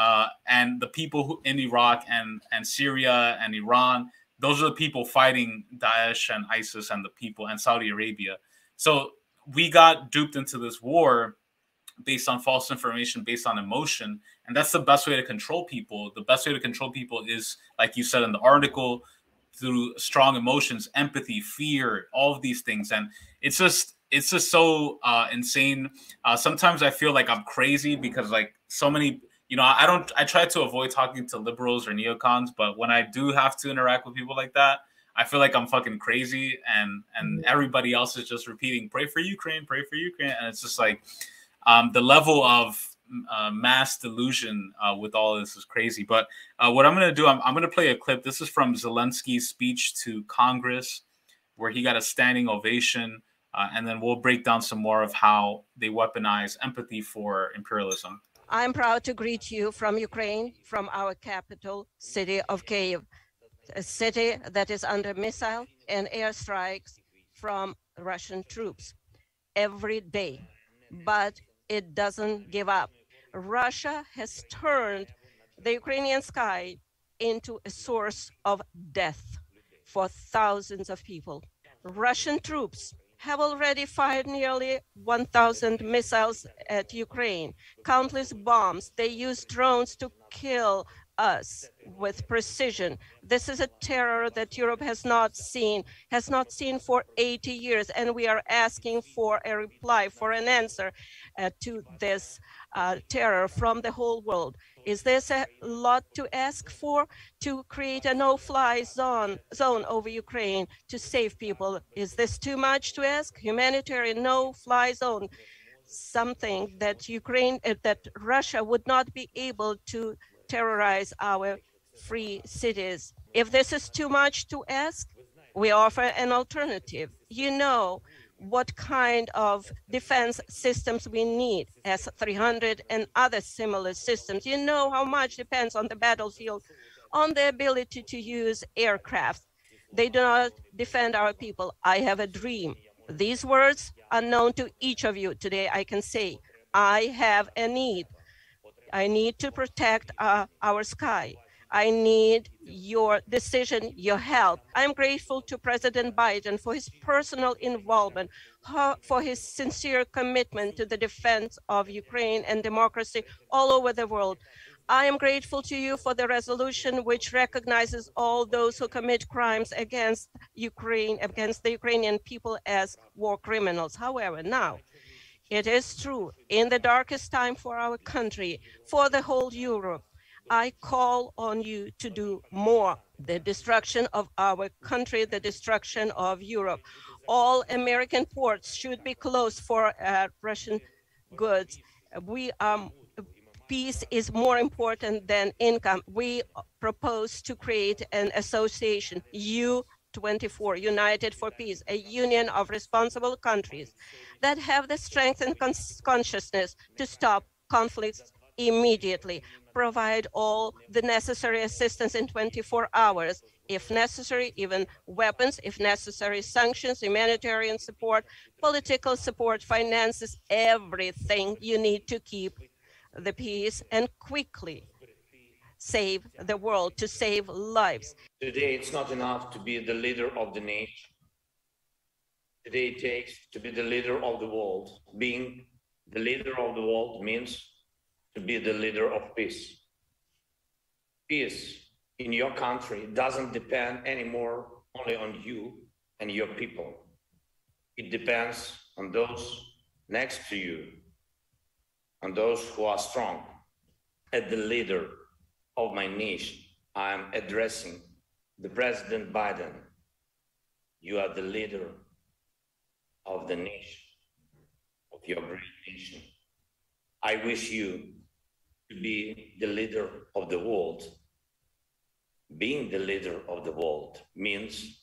Uh, and the people who, in Iraq and, and Syria and Iran, those are the people fighting Daesh and ISIS and the people and Saudi Arabia. So we got duped into this war based on false information, based on emotion. And that's the best way to control people. The best way to control people is, like you said in the article, through strong emotions, empathy, fear, all of these things. And it's just... It's just so uh, insane. Uh, sometimes I feel like I'm crazy because, like, so many, you know, I don't, I try to avoid talking to liberals or neocons, but when I do have to interact with people like that, I feel like I'm fucking crazy, and and everybody else is just repeating, pray for Ukraine, pray for Ukraine. And it's just like um, the level of uh, mass delusion uh, with all of this is crazy. But uh, what I'm going to do, I'm, I'm going to play a clip. This is from Zelensky's speech to Congress, where he got a standing ovation. Uh, and then we'll break down some more of how they weaponize empathy for imperialism. I'm proud to greet you from Ukraine, from our capital city of Kyiv, a city that is under missile and airstrikes from Russian troops every day. But it doesn't give up. Russia has turned the Ukrainian sky into a source of death for thousands of people. Russian troops have already fired nearly one thousand missiles at Ukraine, countless bombs. They use drones to kill us with precision. This is a terror that Europe has not seen, has not seen for eighty years, and we are asking for a reply, for an answer uh, to this uh, terror from the whole world. Is this a lot to ask for? To create a no-fly zone, zone over Ukraine to save people? Is this too much to ask? Humanitarian no-fly zone, something that Ukraine, uh, that Russia would not be able to terrorize our free cities. If this is too much to ask, we offer an alternative. You know what kind of defense systems we need, S three hundred and other similar systems. You know how much depends on the battlefield, on the ability to use aircraft. They do not defend our people. I have a dream. These words are known to each of you today. I can say, I have a need. I need to protect uh, our sky. I need your decision, your help. I'm grateful to President Biden for his personal involvement, for his sincere commitment to the defense of Ukraine and democracy all over the world. I am grateful to you for the resolution which recognizes all those who commit crimes against Ukraine, against the Ukrainian people as war criminals. However, now, it is true, in the darkest time for our country, for the whole Europe, I call on you to do more. The destruction of our country, the destruction of Europe. All American ports should be closed for uh, Russian goods. We um, peace is more important than income. We propose to create an association, U twenty-four, United for Peace, a union of responsible countries that have the strength and con consciousness to stop conflicts immediately, provide all the necessary assistance in twenty-four hours, if necessary, even weapons, if necessary, sanctions, humanitarian support, political support, finances, everything you need to keep the peace and quickly save the world, to save lives. Today, it's not enough to be the leader of the nation. Today, it takes to be the leader of the world. Being the leader of the world means to be the leader of peace. Peace in your country doesn't depend anymore only on you and your people. It depends on those next to you, on those who are strong. As the leader of my nation, I am addressing the President Biden. You are the leader of the nation, of your great nation. I wish you to be the leader of the world. Being the leader of the world means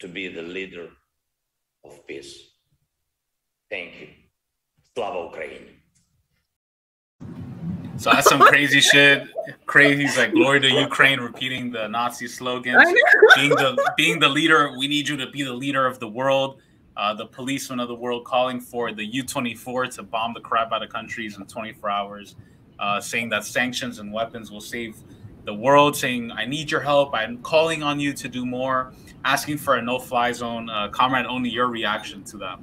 to be the leader of peace. Thank you. Slava Ukraine. So that's some crazy shit. Crazy's like glory to Ukraine, repeating the Nazi slogans. Being the being the leader, we need you to be the leader of the world. Uh, the policemen of the world calling for the U twenty-four to bomb the crap out of countries in twenty-four hours, uh, saying that sanctions and weapons will save the world, saying, I need your help. I'm calling on you to do more, asking for a no-fly zone. Uh, Comrade, only your reaction to that.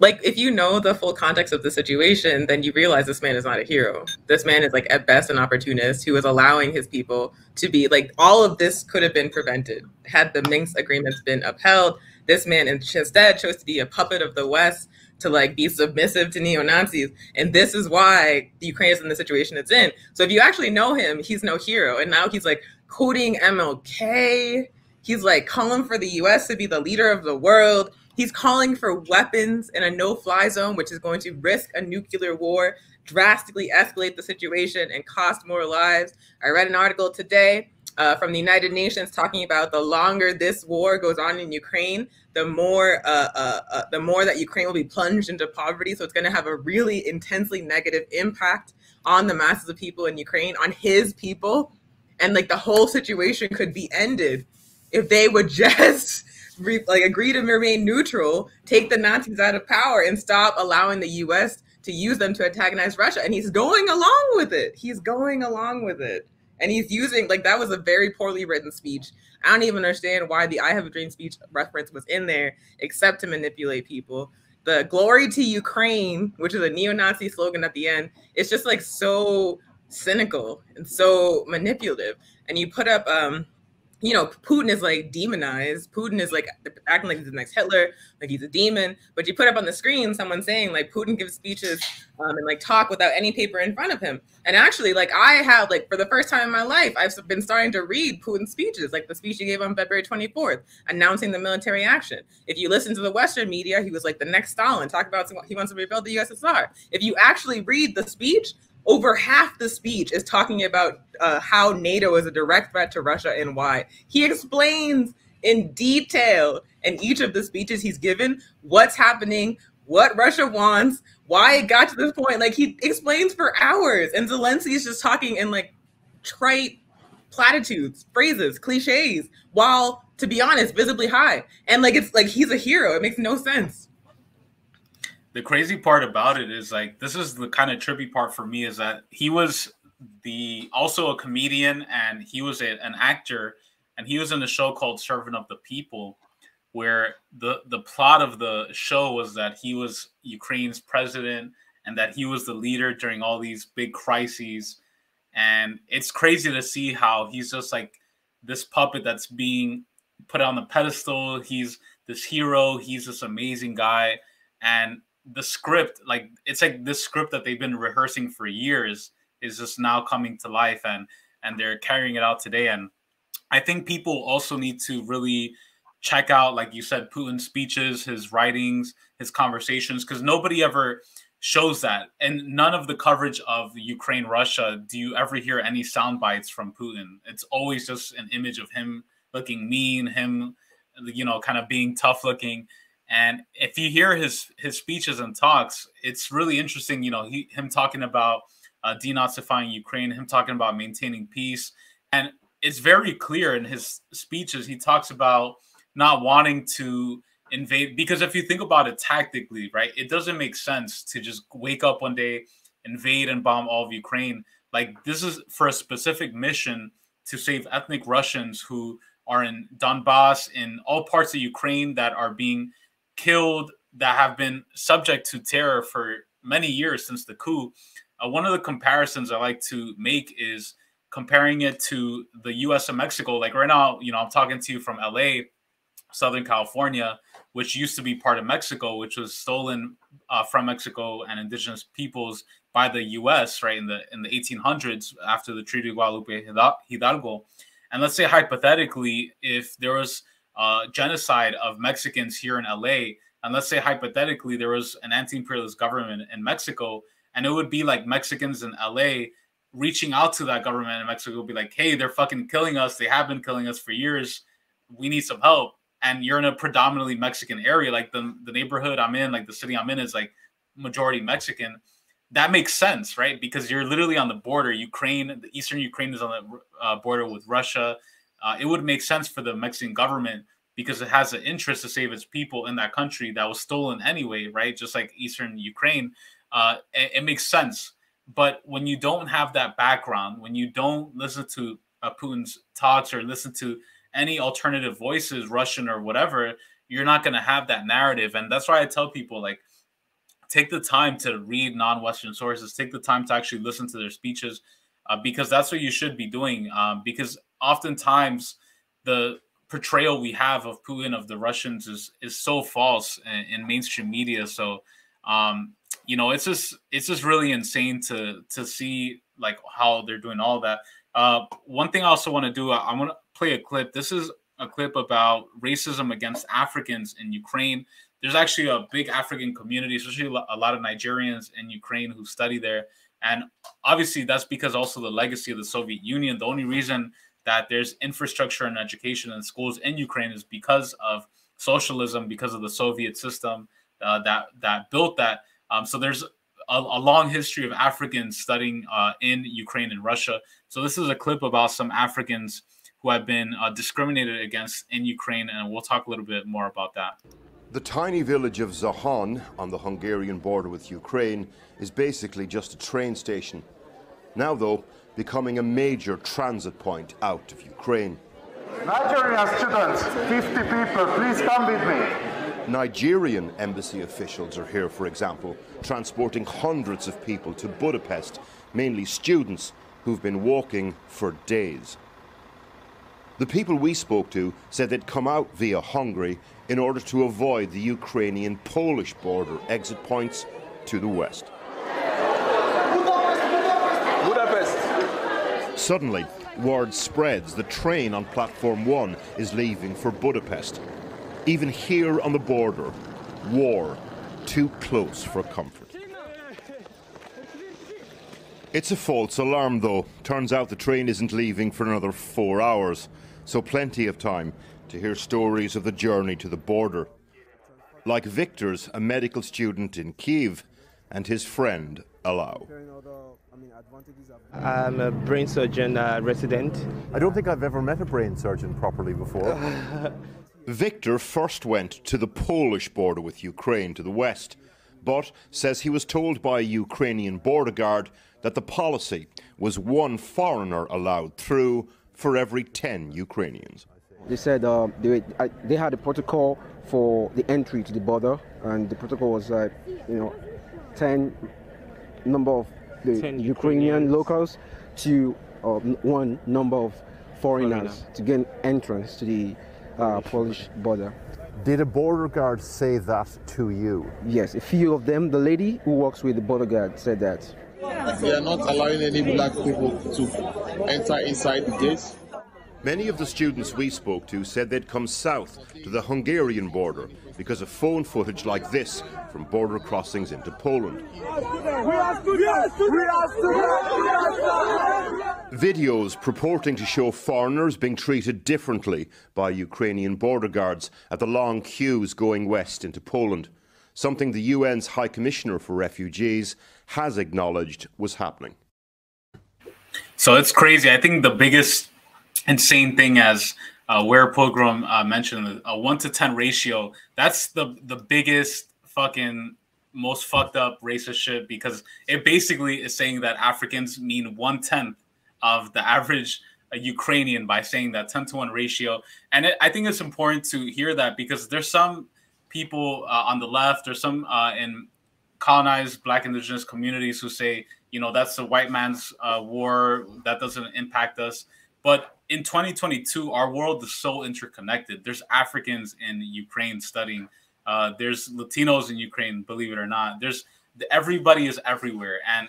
Like, if you know the full context of the situation, then you realize this man is not a hero. This man is, like, at best an opportunist who is allowing his people to be, like, all of this could have been prevented had the Minsk agreements been upheld. This man instead chose to be a puppet of the West, to, like, be submissive to neo-Nazis. And this is why the Ukraine is in the situation it's in. So if you actually know him, he's no hero. And now he's, like, quoting M L K. He's, like, calling for the U S to be the leader of the world. He's calling for weapons in a no-fly zone, which is going to risk a nuclear war, drastically escalate the situation, and cost more lives. I read an article today uh, from the United Nations talking about the longer this war goes on in Ukraine, the more uh, uh, uh, the more that Ukraine will be plunged into poverty. So it's going to have a really intensely negative impact on the masses of people in Ukraine, on his people. And, like, the whole situation could be ended if they would just... like agree to remain neutral, take the Nazis out of power, and stop allowing the U S to use them to antagonize Russia. And he's going along with it. He's going along with it. And he's using, like, that was a very poorly written speech. I don't even understand why the I Have a Dream speech reference was in there, except to manipulate people. The glory to Ukraine, which is a neo-Nazi slogan at the end, it's just, like, so cynical and so manipulative. And you put up... um you know, Putin is, like, demonized. Putin is, like, acting like he's the next Hitler, like he's a demon. But you put up on the screen someone saying, like, Putin gives speeches um, and, like, talk without any paper in front of him. And actually, like, I have, like, for the first time in my life, I've been starting to read Putin's speeches, like the speech he gave on February twenty-fourth, announcing the military action. If you listen to the Western media, he was, like, the next Stalin, talk about he wants to rebuild the U S S R. If you actually read the speech, over half the speech is talking about uh, how NATO is a direct threat to Russia and why. He explains in detail in each of the speeches he's given what's happening, what Russia wants, why it got to this point. Like, he explains for hours, and Zelensky is just talking in, like, trite platitudes, phrases, cliches, while, to be honest, visibly high. And, like, it's like he's a hero. It makes no sense. The crazy part about it is, like, this is the kind of trippy part for me, is that he was the also a comedian, and he was a, an actor, and he was in a show called Servant of the People, where the, the plot of the show was that he was Ukraine's president and that he was the leader during all these big crises. And it's crazy to see how he's just, like, this puppet that's being put on the pedestal. He's this hero. He's this amazing guy. And the script, like, it's like this script that they've been rehearsing for years is just now coming to life, and and they're carrying it out today. And I think people also need to really check out, like you said, Putin's speeches, his writings, his conversations, because nobody ever shows that. And none of the coverage of Ukraine, Russia, do you ever hear any sound bites from Putin. It's always just an image of him looking mean, him, you know, kind of being tough looking. And if you hear his his speeches and talks, it's really interesting. You know, he, him talking about uh, denazifying Ukraine, him talking about maintaining peace. And it's very clear in his speeches, he talks about not wanting to invade. Because if you think about it tactically, right, it doesn't make sense to just wake up one day, invade and bomb all of Ukraine. Like, this is for a specific mission to save ethnic Russians who are in Donbas, in all parts of Ukraine that are being killed, that have been subject to terror for many years since the coup. Uh, one of the comparisons I like to make is comparing it to the U S and Mexico. Like right now, you know, I'm talking to you from L A, Southern California, which used to be part of Mexico, which was stolen uh, from Mexico and indigenous peoples by the U S, right, in the in the eighteen hundreds after the Treaty of Guadalupe Hidalgo. And let's say hypothetically, if there was uh, genocide of Mexicans here in L A, and let's say hypothetically there was an anti-imperialist government in Mexico, and it would be like Mexicans in L A reaching out to that government in Mexico, would be like, hey, they're fucking killing us. They have been killing us for years. We need some help. And you're in a predominantly Mexican area. Like the, the neighborhood I'm in, like the city I'm in is like majority Mexican. That makes sense, right? Because you're literally on the border. Ukraine, the Eastern Ukraine is on the uh, border with Russia. Uh, it would make sense for the Mexican government because it has an interest to save its people in that country that was stolen anyway, right? Just like Eastern Ukraine. Uh, it, it makes sense. But when you don't have that background, when you don't listen to uh, Putin's talks or listen to any alternative voices, Russian or whatever, you're not going to have that narrative. And that's why I tell people, like, take the time to read non-Western sources. Take the time to actually listen to their speeches, uh, because that's what you should be doing. Um, because oftentimes the portrayal we have of Putin, of the Russians, is is so false in, in mainstream media. So, um, you know, it's just it's just really insane to to see like how they're doing all that. Uh, one thing I also want to do, I, I want to play a clip. This is a clip about racism against Africans in Ukraine. There's actually a big African community, especially a lot of Nigerians in Ukraine who study there. And obviously that's because also the legacy of the Soviet Union. The only reason that there's infrastructure and education and schools in Ukraine is because of socialism, because of the Soviet system uh, that, that built that. Um, so there's a, a long history of Africans studying uh, in Ukraine and Russia. So this is a clip about some Africans who have been uh, discriminated against in Ukraine, and we'll talk a little bit more about that. The tiny village of Zahan on the Hungarian border with Ukraine is basically just a train station. Now, though, becoming a major transit point out of Ukraine. Nigerian students, fifty people, please come with me. Nigerian embassy officials are here, for example, transporting hundreds of people to Budapest, mainly students who've been walking for days. The people we spoke to said they'd come out via Hungary in order to avoid the Ukrainian-Polish border exit points to the west. Budapest. Budapest. Suddenly, word spreads the train on platform one is leaving for Budapest. Even here on the border, war too close for comfort. It's a false alarm, though. Turns out the train isn't leaving for another four hours, so plenty of time to hear stories of the journey to the border. Like Victor's, a medical student in Kiev, and his friend, Alau. I'm a brain surgeon uh, resident. I don't think I've ever met a brain surgeon properly before. Victor first went to the Polish border with Ukraine to the west, but says he was told by a Ukrainian border guard that the policy was one foreigner allowed through for every ten Ukrainians. They said uh, they, uh, they had a protocol for the entry to the border, and the protocol was, uh, you know, ten number of the ten Ukrainian locals to uh, one number of foreigners Foreigner. to gain entrance to the uh, Polish border. Did a border guard say that to you? Yes, a few of them. The lady who works with the border guard said that. They are not allowing any black people to enter inside the gates. Many of the students we spoke to said they'd come south to the Hungarian border because of phone footage like this from border crossings into Poland. Videos purporting to show foreigners being treated differently by Ukrainian border guards at the long queues going west into Poland, something the U N's High Commissioner for Refugees has acknowledged was happening. So it's crazy. I think the biggest insane thing, as uh, where Pilgrim uh, mentioned, a one to ten ratio. That's the the biggest fucking most fucked up racist shit, because it basically is saying that Africans mean one tenth of the average uh, Ukrainian by saying that ten to one ratio. And it, I think it's important to hear that, because there's some people uh, on the left or some uh, in colonized Black indigenous communities who say, you know, that's a white man's uh, war, that doesn't impact us. But in twenty twenty-two, our world is so interconnected. There's Africans in Ukraine studying. Uh, there's Latinos in Ukraine, believe it or not. There's everybody is everywhere. And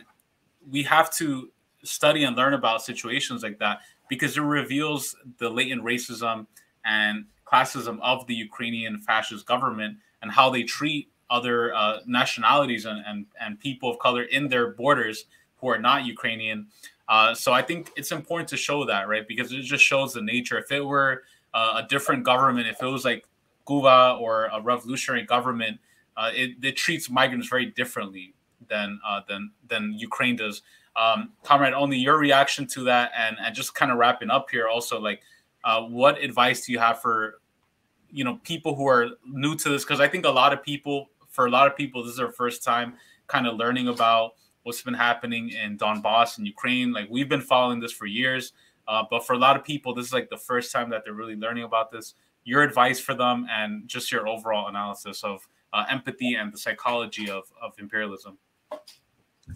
we have to study and learn about situations like that because it reveals the latent racism and classism of the Ukrainian fascist government and how they treat other uh, nationalities and, and, and people of color in their borders who are not Ukrainian. Uh, so I think it's important to show that, right? Because it just shows the nature. If it were uh, a different government, if it was like Cuba or a revolutionary government, uh, it, it treats migrants very differently than uh, than than Ukraine does. Um, Comrade, only your reaction to that, and, and just kind of wrapping up here also, like, uh, what advice do you have for, you know, people who are new to this? Because I think a lot of people, for a lot of people, this is their first time kind of learning about what's been happening in Donbas and Ukraine. Like, we've been following this for years, uh, but for a lot of people, this is like the first time that they're really learning about this. Your advice for them and just your overall analysis of uh, empathy and the psychology of, of imperialism.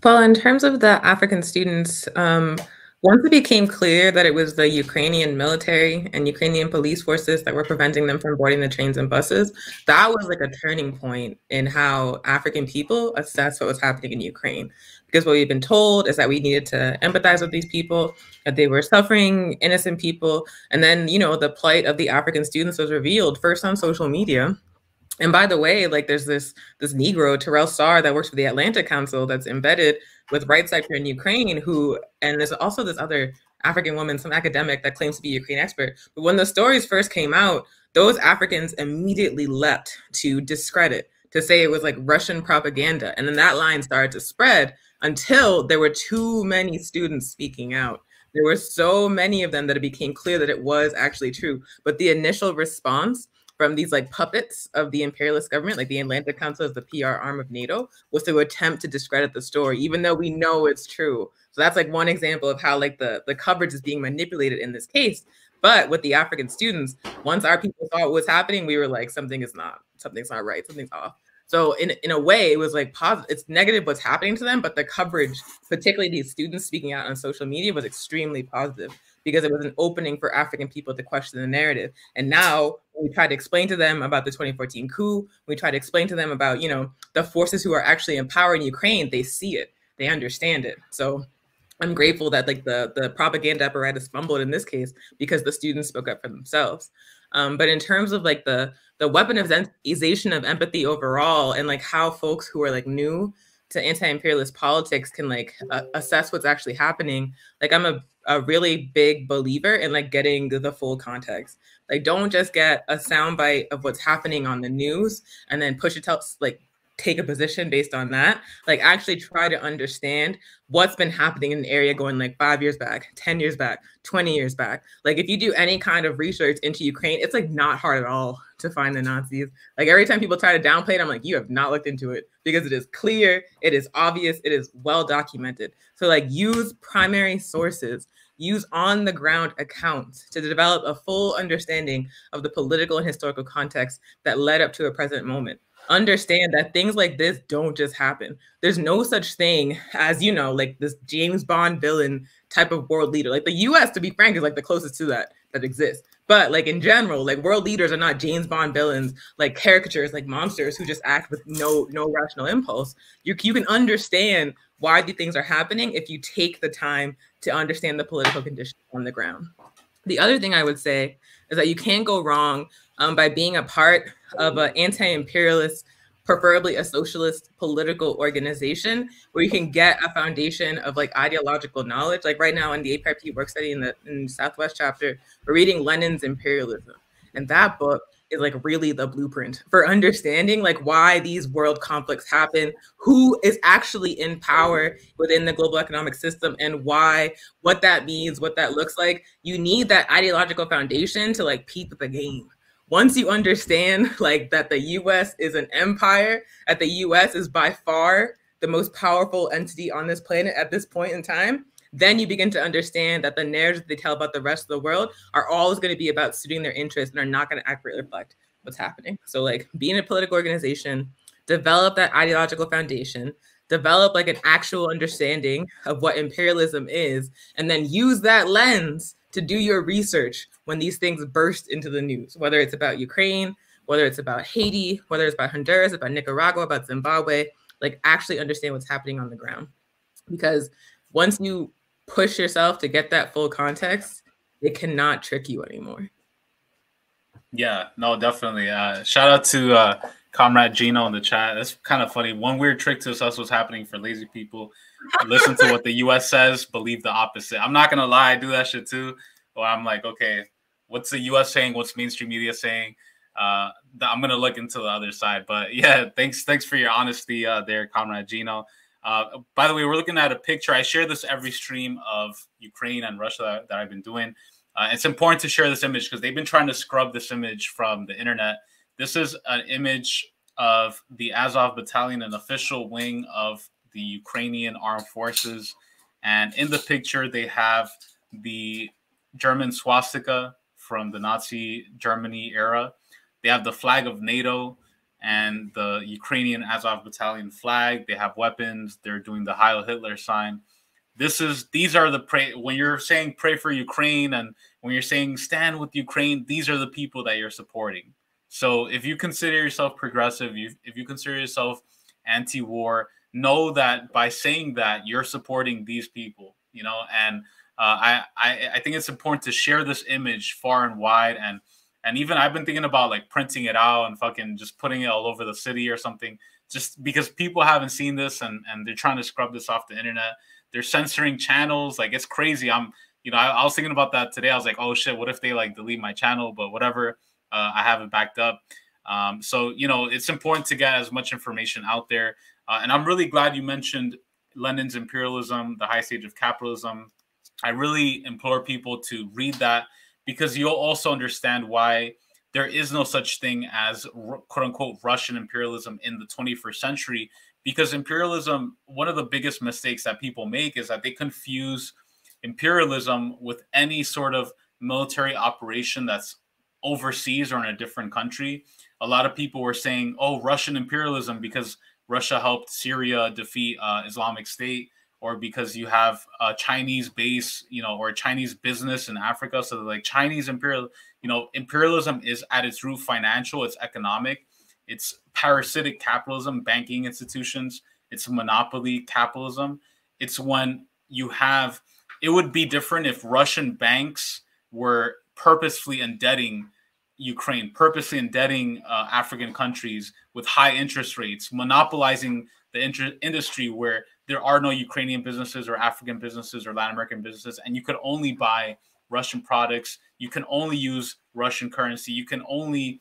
Well, in terms of the African students, um, once it became clear that it was the Ukrainian military and Ukrainian police forces that were preventing them from boarding the trains and buses, that was like a turning point in how African people assessed what was happening in Ukraine. Because what we've been told is that we needed to empathize with these people, that they were suffering, innocent people. And then, you know, the plight of the African students was revealed first on social media. And by the way, like, there's this this Negro, Terrell Starr, that works for the Atlantic Council that's embedded with rights sector in Ukraine, who, and there's also this other African woman, some academic that claims to be a Ukraine expert. But when the stories first came out, those Africans immediately leapt to discredit, to say it was like Russian propaganda. And then that line started to spread until there were too many students speaking out. There were so many of them that it became clear that it was actually true. But the initial response from these like puppets of the imperialist government, like the Atlantic Council is the P R arm of NATO, was to attempt to discredit the story, even though we know it's true. So that's like one example of how like the, the coverage is being manipulated in this case. But with the African students, once our people saw what was happening, we were like, something is not, something's not right, something's off. So in, in a way, it was like positive, it's negative what's happening to them, but the coverage, particularly these students speaking out on social media, was extremely positive, because it was an opening for African people to question the narrative. And now we try to explain to them about the twenty fourteen coup. We try to explain to them about, you know, the forces who are actually in power in Ukraine. They see it, they understand it. So I'm grateful that like the, the propaganda apparatus fumbled in this case, because the students spoke up for themselves. Um, but in terms of like the, the weaponization of empathy overall, and like how folks who are like new to anti-imperialist politics can like uh, assess what's actually happening. Like, I'm a, a really big believer in like getting the full context. Like, don't just get a soundbite of what's happening on the news and then push it to like take a position based on that. Like, actually try to understand what's been happening in an area going like five years back, ten years back, twenty years back. Like, if you do any kind of research into Ukraine, it's like not hard at all to find the Nazis. Like, every time people try to downplay it, I'm like, you have not looked into it, because it is clear, it is obvious, it is well documented. So like, use primary sources, use on the ground accounts to develop a full understanding of the political and historical context that led up to a present moment. Understand that things like this don't just happen. There's no such thing as, you know, like this James Bond villain type of world leader. Like, the U S, to be frank, is like the closest to that that exists. But like in general, like world leaders are not James Bond villains, like caricatures, like monsters who just act with no no rational impulse. You, you can understand why these things are happening if you take the time to understand the political conditions on the ground. The other thing I would say is that you can't go wrong um, by being a part of an anti-imperialist, preferably a socialist political organization, where you can get a foundation of like ideological knowledge. Like right now in the A P R P work study in the in Southwest chapter, we're reading Lenin's Imperialism. And that book is like really the blueprint for understanding like why these world conflicts happen, who is actually in power within the global economic system, and why, what that means, what that looks like. You need that ideological foundation to like peep the game. Once you understand like that the U S is an empire, that the U S is by far the most powerful entity on this planet at this point in time, then you begin to understand that the narratives they tell about the rest of the world are always going to be about suiting their interests and are not going to accurately reflect what's happening. So like, being a political organization, develop that ideological foundation, develop like an actual understanding of what imperialism is, and then use that lens to do your research when these things burst into the news, whether it's about Ukraine, whether it's about Haiti, whether it's about Honduras, about Nicaragua, about Zimbabwe, like actually understand what's happening on the ground. Because once you push yourself to get that full context, it cannot trick you anymore. Yeah, no, definitely. Uh, shout out to uh, Comrade Gino in the chat. That's kind of funny. One weird trick to assess what's happening for lazy people. Listen to what the U S says, believe the opposite. I'm not going to lie. I do that shit too. Or I'm like, okay, what's the U S saying? What's mainstream media saying? Uh, I'm going to look into the other side. But yeah, thanks thanks for your honesty uh, there, Comrade Gino. Uh, by the way, we're looking at a picture. I share this every stream of Ukraine and Russia that I've been doing. Uh, it's important to share this image because they've been trying to scrub this image from the internet. This is an image of the Azov Battalion, an official wing of the Ukrainian Armed Forces. And in the picture, they have the German swastika from the Nazi Germany era. They have the flag of NATO and the Ukrainian Azov Battalion flag. They have weapons. They're doing the Heil Hitler sign. This is, these are the pray, when you're saying pray for Ukraine and when you're saying stand with Ukraine, these are the people that you're supporting. So if you consider yourself progressive, you, if you consider yourself anti-war, know that by saying that you're supporting these people, you know, and uh, I, I, I think it's important to share this image far and wide. And, and even I've been thinking about like printing it out and fucking just putting it all over the city or something, just because people haven't seen this and, and they're trying to scrub this off the internet. They're censoring channels. Like, it's crazy. I'm, you know, I, I was thinking about that today. I was like, oh shit, what if they like delete my channel? But whatever, uh, I have it backed up. Um, so, you know, it's important to get as much information out there. Uh, and I'm really glad you mentioned Lenin's Imperialism, the High Stage of Capitalism. I really implore people to read that because you'll also understand why there is no such thing as quote unquote Russian imperialism in the twenty-first century. Because imperialism, one of the biggest mistakes that people make is that they confuse imperialism with any sort of military operation that's overseas or in a different country. A lot of people were saying, oh, Russian imperialism because Russia helped Syria defeat uh, Islamic State, or because you have a Chinese base, you know, or a Chinese business in Africa. So like Chinese imperial, you know, imperialism is at its root financial, it's economic. It's parasitic capitalism, banking institutions. It's monopoly capitalism. It's when you have, it would be different if Russian banks were purposefully indebting Ukraine, purposely indebting uh, African countries with high interest rates, monopolizing the industry where there are no Ukrainian businesses or African businesses or Latin American businesses, and you could only buy Russian products. You can only use Russian currency. You can only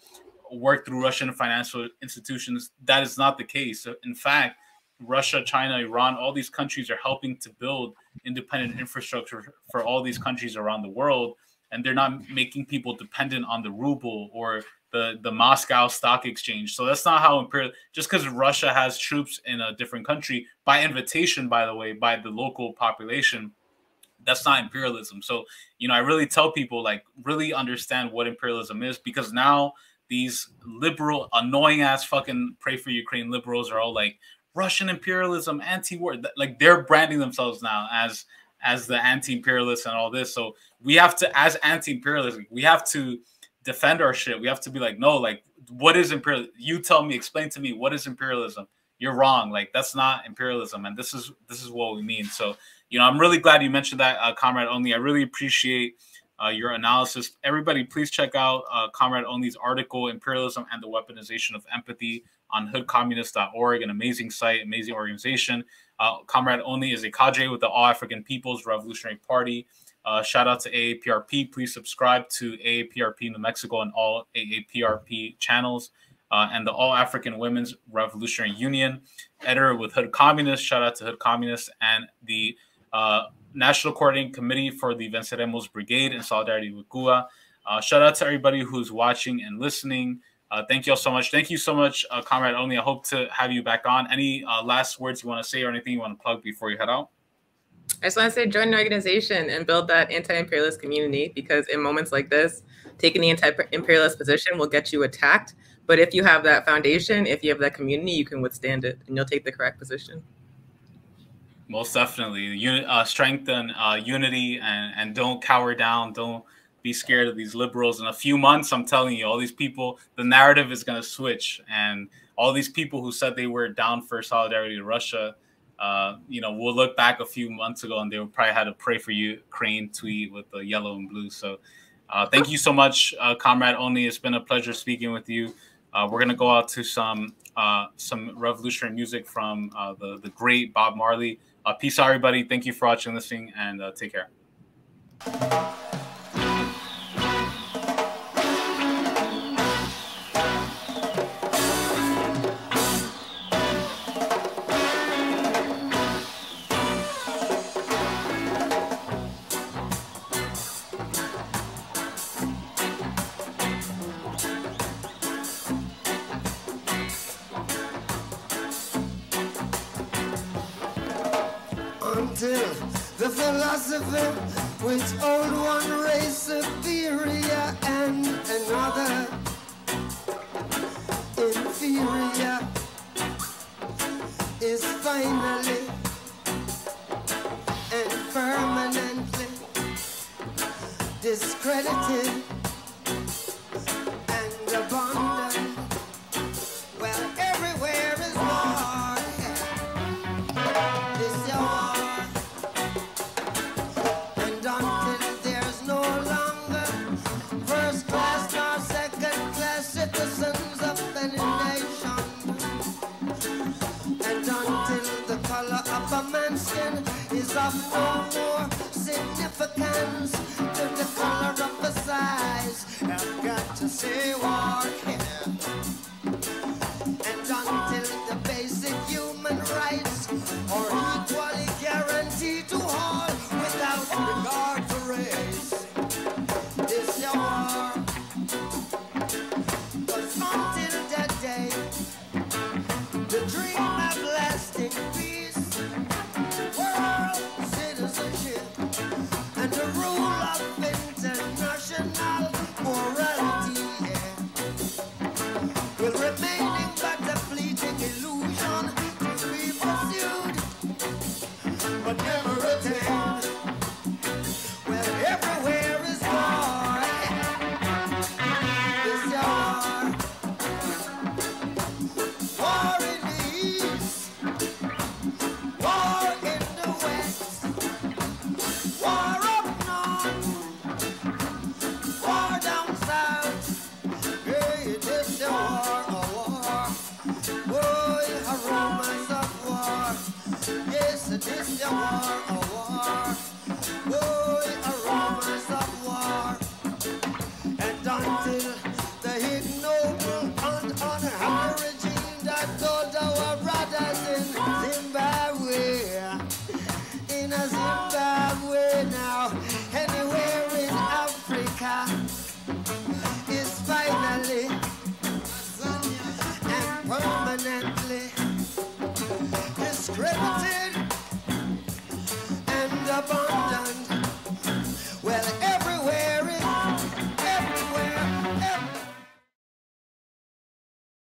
work through Russian financial institutions. That is not the case. In fact, Russia, China, Iran, all these countries are helping to build independent infrastructure for all these countries around the world. And they're not making people dependent on the ruble or the, the Moscow Stock Exchange. So that's not how imperial, just because Russia has troops in a different country, by invitation, by the way, by the local population, that's not imperialism. So, you know, I really tell people, like, really understand what imperialism is, because now these liberal, annoying ass fucking pray for Ukraine liberals are all like Russian imperialism, anti-war. Like they're branding themselves now as as the anti-imperialists and all this. So we have to, as anti-imperialists, we have to defend our shit. We have to be like, no, like what is imperialism? You tell me, explain to me what is imperialism. You're wrong. Like that's not imperialism, and this is this is what we mean. So you know, I'm really glad you mentioned that, uh, Comrade Only. I really appreciate Uh, your analysis. Everybody, please check out uh, Comrade Only's article, Imperialism and the Weaponization of Empathy, on hood communists dot org, an amazing site, amazing organization. Uh, Comrade Only is a cadre with the All-African People's Revolutionary Party. Uh, shout out to A A P R P. Please subscribe to A A P R P New Mexico and all A A P R P channels. Uh, and the All-African Women's Revolutionary Union, editor with Hood Communists. Shout out to Hood Communists and the uh, National Coordinating Committee for the Venceremos Brigade in solidarity with Cuba. Uh, shout out to everybody who's watching and listening. Uh, thank you all so much. Thank you so much, uh, Comrade Only. I hope to have you back on. Any uh, last words you want to say or anything you want to plug before you head out? I just want to say join an organization and build that anti-imperialist community, because in moments like this, taking the anti-imperialist position will get you attacked, But if you have that foundation, if you have that community, you can withstand it and you'll take the correct position. Most definitely. Uni uh, strengthen uh, unity and, and don't cower down. Don't be scared of these liberals. In a few months, I'm telling you, all these people, the narrative is going to switch. And all these people who said they were down for solidarity to Russia, uh, you know, we'll look back a few months ago and they probably had a pray for Ukraine tweet with the yellow and blue. So uh, thank you so much, uh, Comrade Oni. It's been a pleasure speaking with you. Uh, we're going to go out to some uh, some revolutionary music from uh, the, the great Bob Marley. Uh, peace out, everybody. Thank you for watching, listening, and uh, take care. Which old one race superior and another inferior is finally and permanently discredited and abandoned. Well, everywhere is war. This war. Is of no more significance to the color of the size. I've got to say war can. And until the basic human rights are equally guaranteed to all without regard to race, it's your war. But until that day, the dream of lasting peace, citizenship, and the rule of international morality, yeah, will remaining but a fleeting illusion to be pursued, but never attained. Well, everywhere is war. It's war. War in the East. War. This a war, a war, boy, aromas of war. And until the ignoble and unhappy regime that told our brothers in Zimbabwe, in a Zimbabwe now, anywhere in Africa, is finally and permanent.